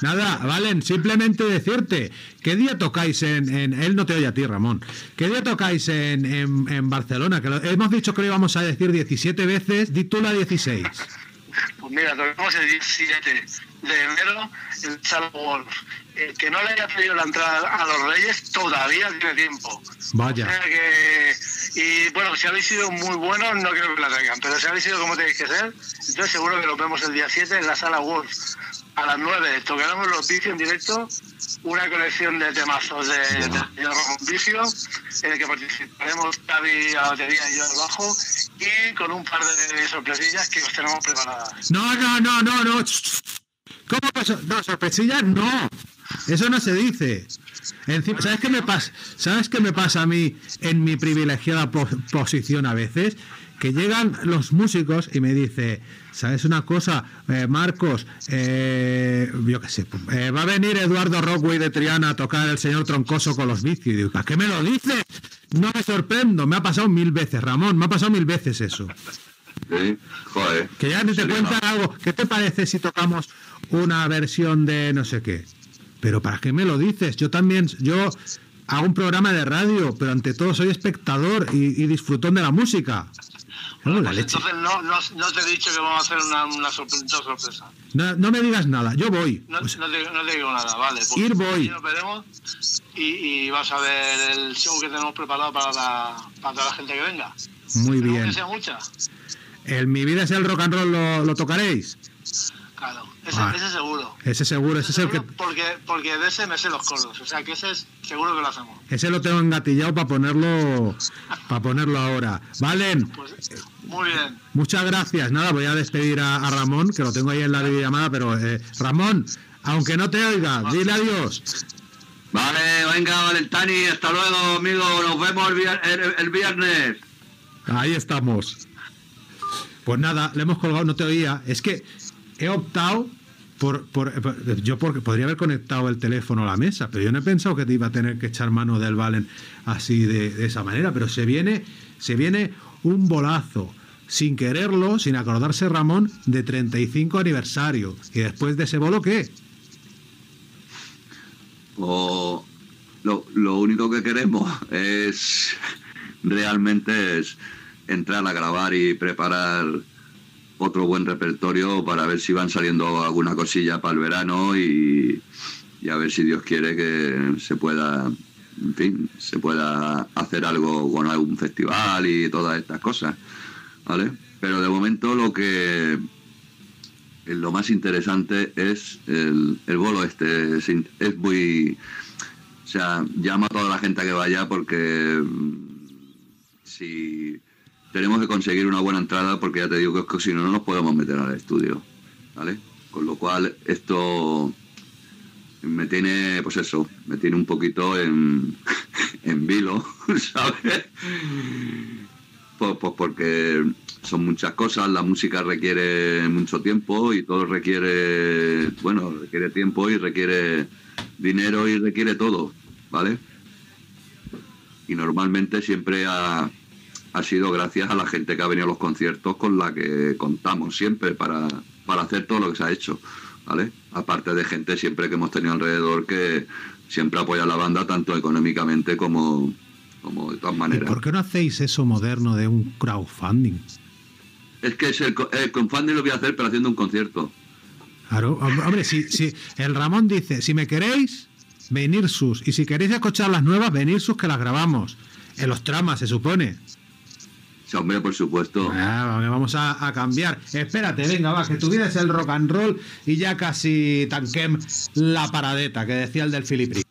Nada, Valen, simplemente decirte, ¿qué día tocáis él no te oye a ti, Ramón? ¿Qué día tocáis en Barcelona? Que hemos dicho que lo íbamos a decir 17 veces, di tú la 16. Pues mira, tocamos el 17 de enero en Sala Wolf. El que no le haya pedido la entrada a los Reyes todavía tiene tiempo. Vaya. O sea que, y bueno, si habéis sido muy buenos, no creo que la traigan, pero si habéis sido como tenéis que ser, yo seguro que los vemos el día 7 en la Sala Wolf. A las 9 tocaremos los vicios en directo, una colección de temazos de Ramón Vicio, en el que participaremos Xavi a la batería y yo al bajo, y con un par de sorpresillas que os tenemos preparadas. No. ¿Cómo pasó? No, sorpresillas no. Eso no se dice. Encima, ¿sabes qué me pasa? ¿Sabes qué me pasa a mí en mi privilegiada posición a veces? que llegan los músicos y me dice, ¿sabes una cosa, Marcos? Yo qué sé, va a venir Eduardo Rockway de Triana a tocar el señor Troncoso con los Vizio. Y digo, ¿a qué me lo dices? No me sorprendo, me ha pasado 1000 veces, Ramón, me ha pasado 1000 veces eso. Sí, joder. Que ya ni te cuentan algo. ¿Qué te parece si tocamos una versión de no sé qué? Pero ¿para qué me lo dices? Yo también, yo hago un programa de radio, pero ante todo soy espectador y disfrutón de la música. Bueno, pues entonces no te he dicho que vamos a hacer una sorpresa. No, no me digas nada, yo voy. No, pues, no te digo nada, vale. Ir voy. Nos veremos y vas a ver el show que tenemos preparado para toda la gente que venga. Muy Espero bien. Que sea mucha. El Mi Vida Es El Rock and Roll lo tocaréis. Claro, ese seguro. Ese seguro, ese es el que... Porque de ese me sé los coros, o sea que ese es seguro que lo hacemos. Ese lo tengo engatillado para ponerlo ahora. Valen, pues, muy bien. Muchas gracias. Nada, voy a despedir a Ramón, que lo tengo ahí en la videollamada, pero Ramón, aunque no te oiga, dile adiós. Vale, venga, Valentani, hasta luego, amigo, nos vemos el viernes. Ahí estamos. Pues nada, le hemos colgado, no te oía, es que... He optado yo porque podría haber conectado el teléfono a la mesa, pero yo no he pensado que te iba a tener que echar mano del Valen así de esa manera, pero se viene un bolazo, sin quererlo, sin acordarse Ramón, de 35 aniversario. ¿Y después de ese bolo qué? Oh, lo único que queremos es realmente es entrar a grabar y preparar otro buen repertorio para ver si van saliendo alguna cosilla para el verano y a ver si Dios quiere que se pueda, en fin, se pueda hacer algo con algún festival y todas estas cosas, ¿vale? Pero de momento lo más interesante es el bolo este, es muy, o sea, llama a toda la gente a que vaya porque si... Tenemos que conseguir una buena entrada porque ya te digo que si no, no nos podemos meter al estudio, ¿vale? Con lo cual esto me tiene un poquito en vilo, ¿sabes? Pues porque son muchas cosas, la música requiere mucho tiempo y todo requiere tiempo y requiere dinero y requiere todo, ¿vale? Y normalmente siempre ha sido gracias a la gente que ha venido a los conciertos con la que contamos siempre para hacer todo lo que se ha hecho, ¿vale? Aparte de gente siempre que hemos tenido alrededor que siempre apoya a la banda tanto económicamente como de todas maneras. ¿Y por qué no hacéis eso moderno de un crowdfunding? Es que es el crowdfunding lo voy a hacer pero haciendo un concierto. Claro, hombre, si el Ramón dice, si me queréis, venir sus, y si queréis escuchar las nuevas, venir sus que las grabamos. En los tramas, se supone. Hombre, por supuesto. Vamos a cambiar. Espérate, venga, va, que tu vida es el rock and roll y ya casi tanquem la paradeta, que decía el del Filipri.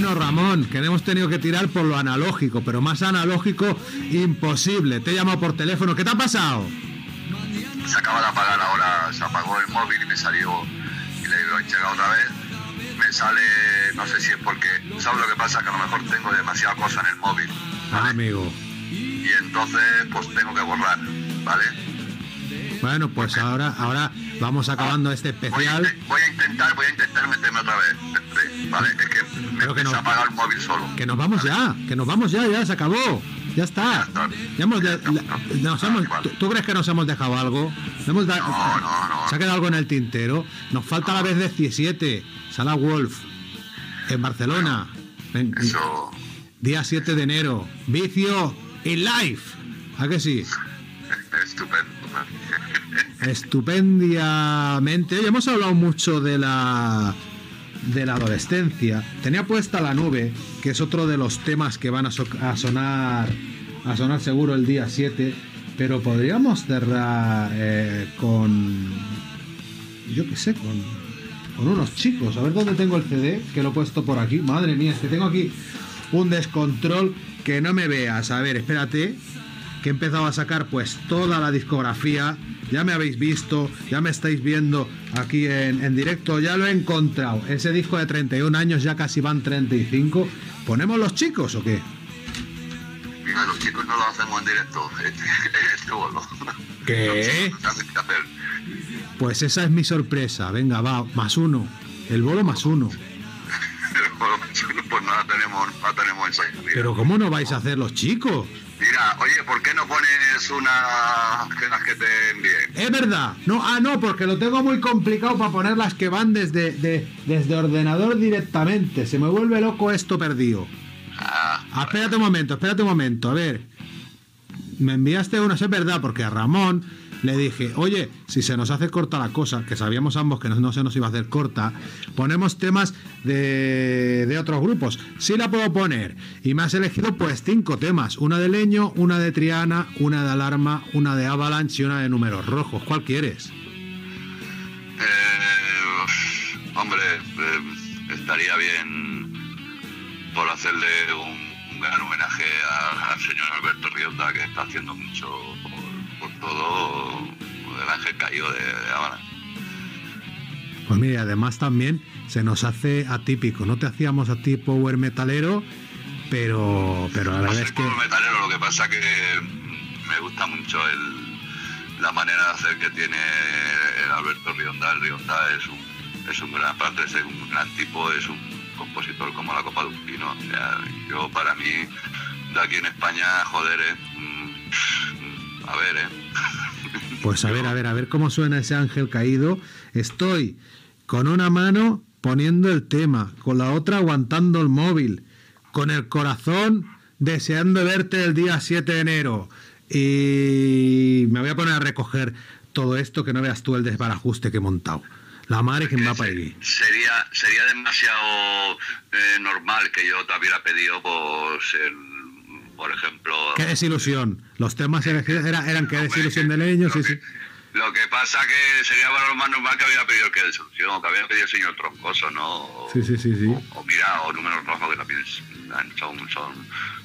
Bueno, Ramón, que hemos tenido que tirar por lo analógico, pero más analógico imposible. Te he llamado por teléfono. ¿Qué te ha pasado? Se acaba de apagar ahora, se apagó el móvil y me salió, y le digo, llega otra vez. Me sale, no sé si es porque, ¿sabes lo que pasa? Que a lo mejor tengo demasiada cosa en el móvil, ¿vale? Ah, amigo. Y entonces, pues tengo que borrar, ¿vale? Bueno, pues ahora vamos acabando este especial. Voy a intentar meterme otra vez, ¿vale? Es que se apaga el móvil solo. Que nos vamos, ¿vale? Ya, que nos vamos ya, se acabó. Ya está. ¿Tú crees que nos hemos dejado algo? No. ¿Se ha quedado algo en el tintero? Nos falta la vez 17, Sala Wolf, en Barcelona. Bueno, eso... Día 7 de enero. Vizio in live. ¿A que sí? Estupendo. Estupendiamente. Hoy hemos hablado mucho de la adolescencia. Tenía puesta La Nube, que es otro de los temas que van a sonar seguro el día 7, pero podríamos cerrar con, yo qué sé, con unos chicos. A ver dónde tengo el CD, que lo he puesto por aquí. Madre mía, es que tengo aquí un descontrol que no me veas. A ver, espérate, que he empezado a sacar pues toda la discografía. Ya me habéis visto, ya me estáis viendo aquí en directo, ya lo he encontrado. Ese disco de 31 años, ya casi van 35. ¿Ponemos Los Chicos o qué? Mira, Los Chicos no lo hacemos en directo. Este bolo. ¿Qué? Pues esa es mi sorpresa. Venga, va, +1. El bolo +1. El bolo +1, pues no la tenemos en serio. Pero ¿cómo no vais a hacer Los Chicos? Mira, oye, ¿por qué no pones las que te envíen? Es verdad. No, porque lo tengo muy complicado para poner las que van desde ordenador directamente. Se me vuelve loco esto perdido. Espérate un momento. A ver, me enviaste unas, es verdad, porque a Ramón le dije, oye, si se nos hace corta la cosa, que sabíamos ambos que no se nos iba a hacer corta, ponemos temas de otros grupos. Sí la puedo poner. Y me has elegido pues 5 temas. Una de Leño, una de Triana, una de Alarma, una de Avalanche y una de Números Rojos. ¿Cuál quieres? Estaría bien por hacerle un gran homenaje al señor Alberto Rionda, que está haciendo mucho... por todo el ángel caído de Habana. Pues mira, además también se nos hace atípico. No te hacíamos a ti power metalero, pero la verdad es que... power metalero, lo que pasa que me gusta mucho la manera de hacer que tiene el Alberto Rionda. El Rionda es un gran parte, es un gran tipo, es un compositor como la copa de un pino. O sea, yo, para mí, de aquí en España, joder, a ver, Pues a ver cómo suena ese ángel caído. Estoy con una mano poniendo el tema, con la otra aguantando el móvil, con el corazón deseando verte el día 7 de enero. Y me voy a poner a recoger todo esto, que no veas tú el desbarajuste que he montado. La madre que me va para allí. Sería demasiado normal que yo te hubiera pedido pues por ejemplo... ¡Qué desilusión! Los temas eran ¡qué desilusión de Leño! Sí. Lo que pasa que sería lo más normal que había pedido el ¡qué desilusión!, que había pedido el señor Troncoso, ¿no? Sí. O mira, o Números Rojos, que también son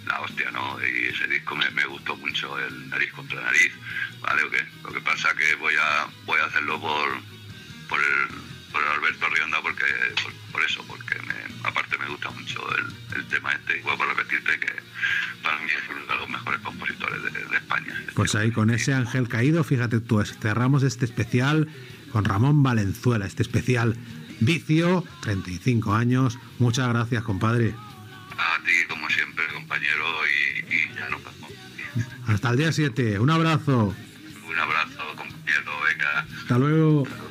la hostia, ¿no? Y ese disco me gustó mucho, el Nariz contra Nariz, ¿vale? Lo que pasa que voy a hacerlo por Alberto Rionda, porque por eso, porque aparte me gusta mucho el tema este. Igual por repetirte que para mí es uno de los mejores compositores de España. Pues ahí con ese ángel caído, fíjate tú, cerramos este especial con Ramón Valenzuela, este especial Vizio, 35 años. Muchas gracias, compadre. A ti, como siempre, compañero, y ya nos vemos. Hasta el día 7, un abrazo. Un abrazo, compañero, venga. Hasta luego.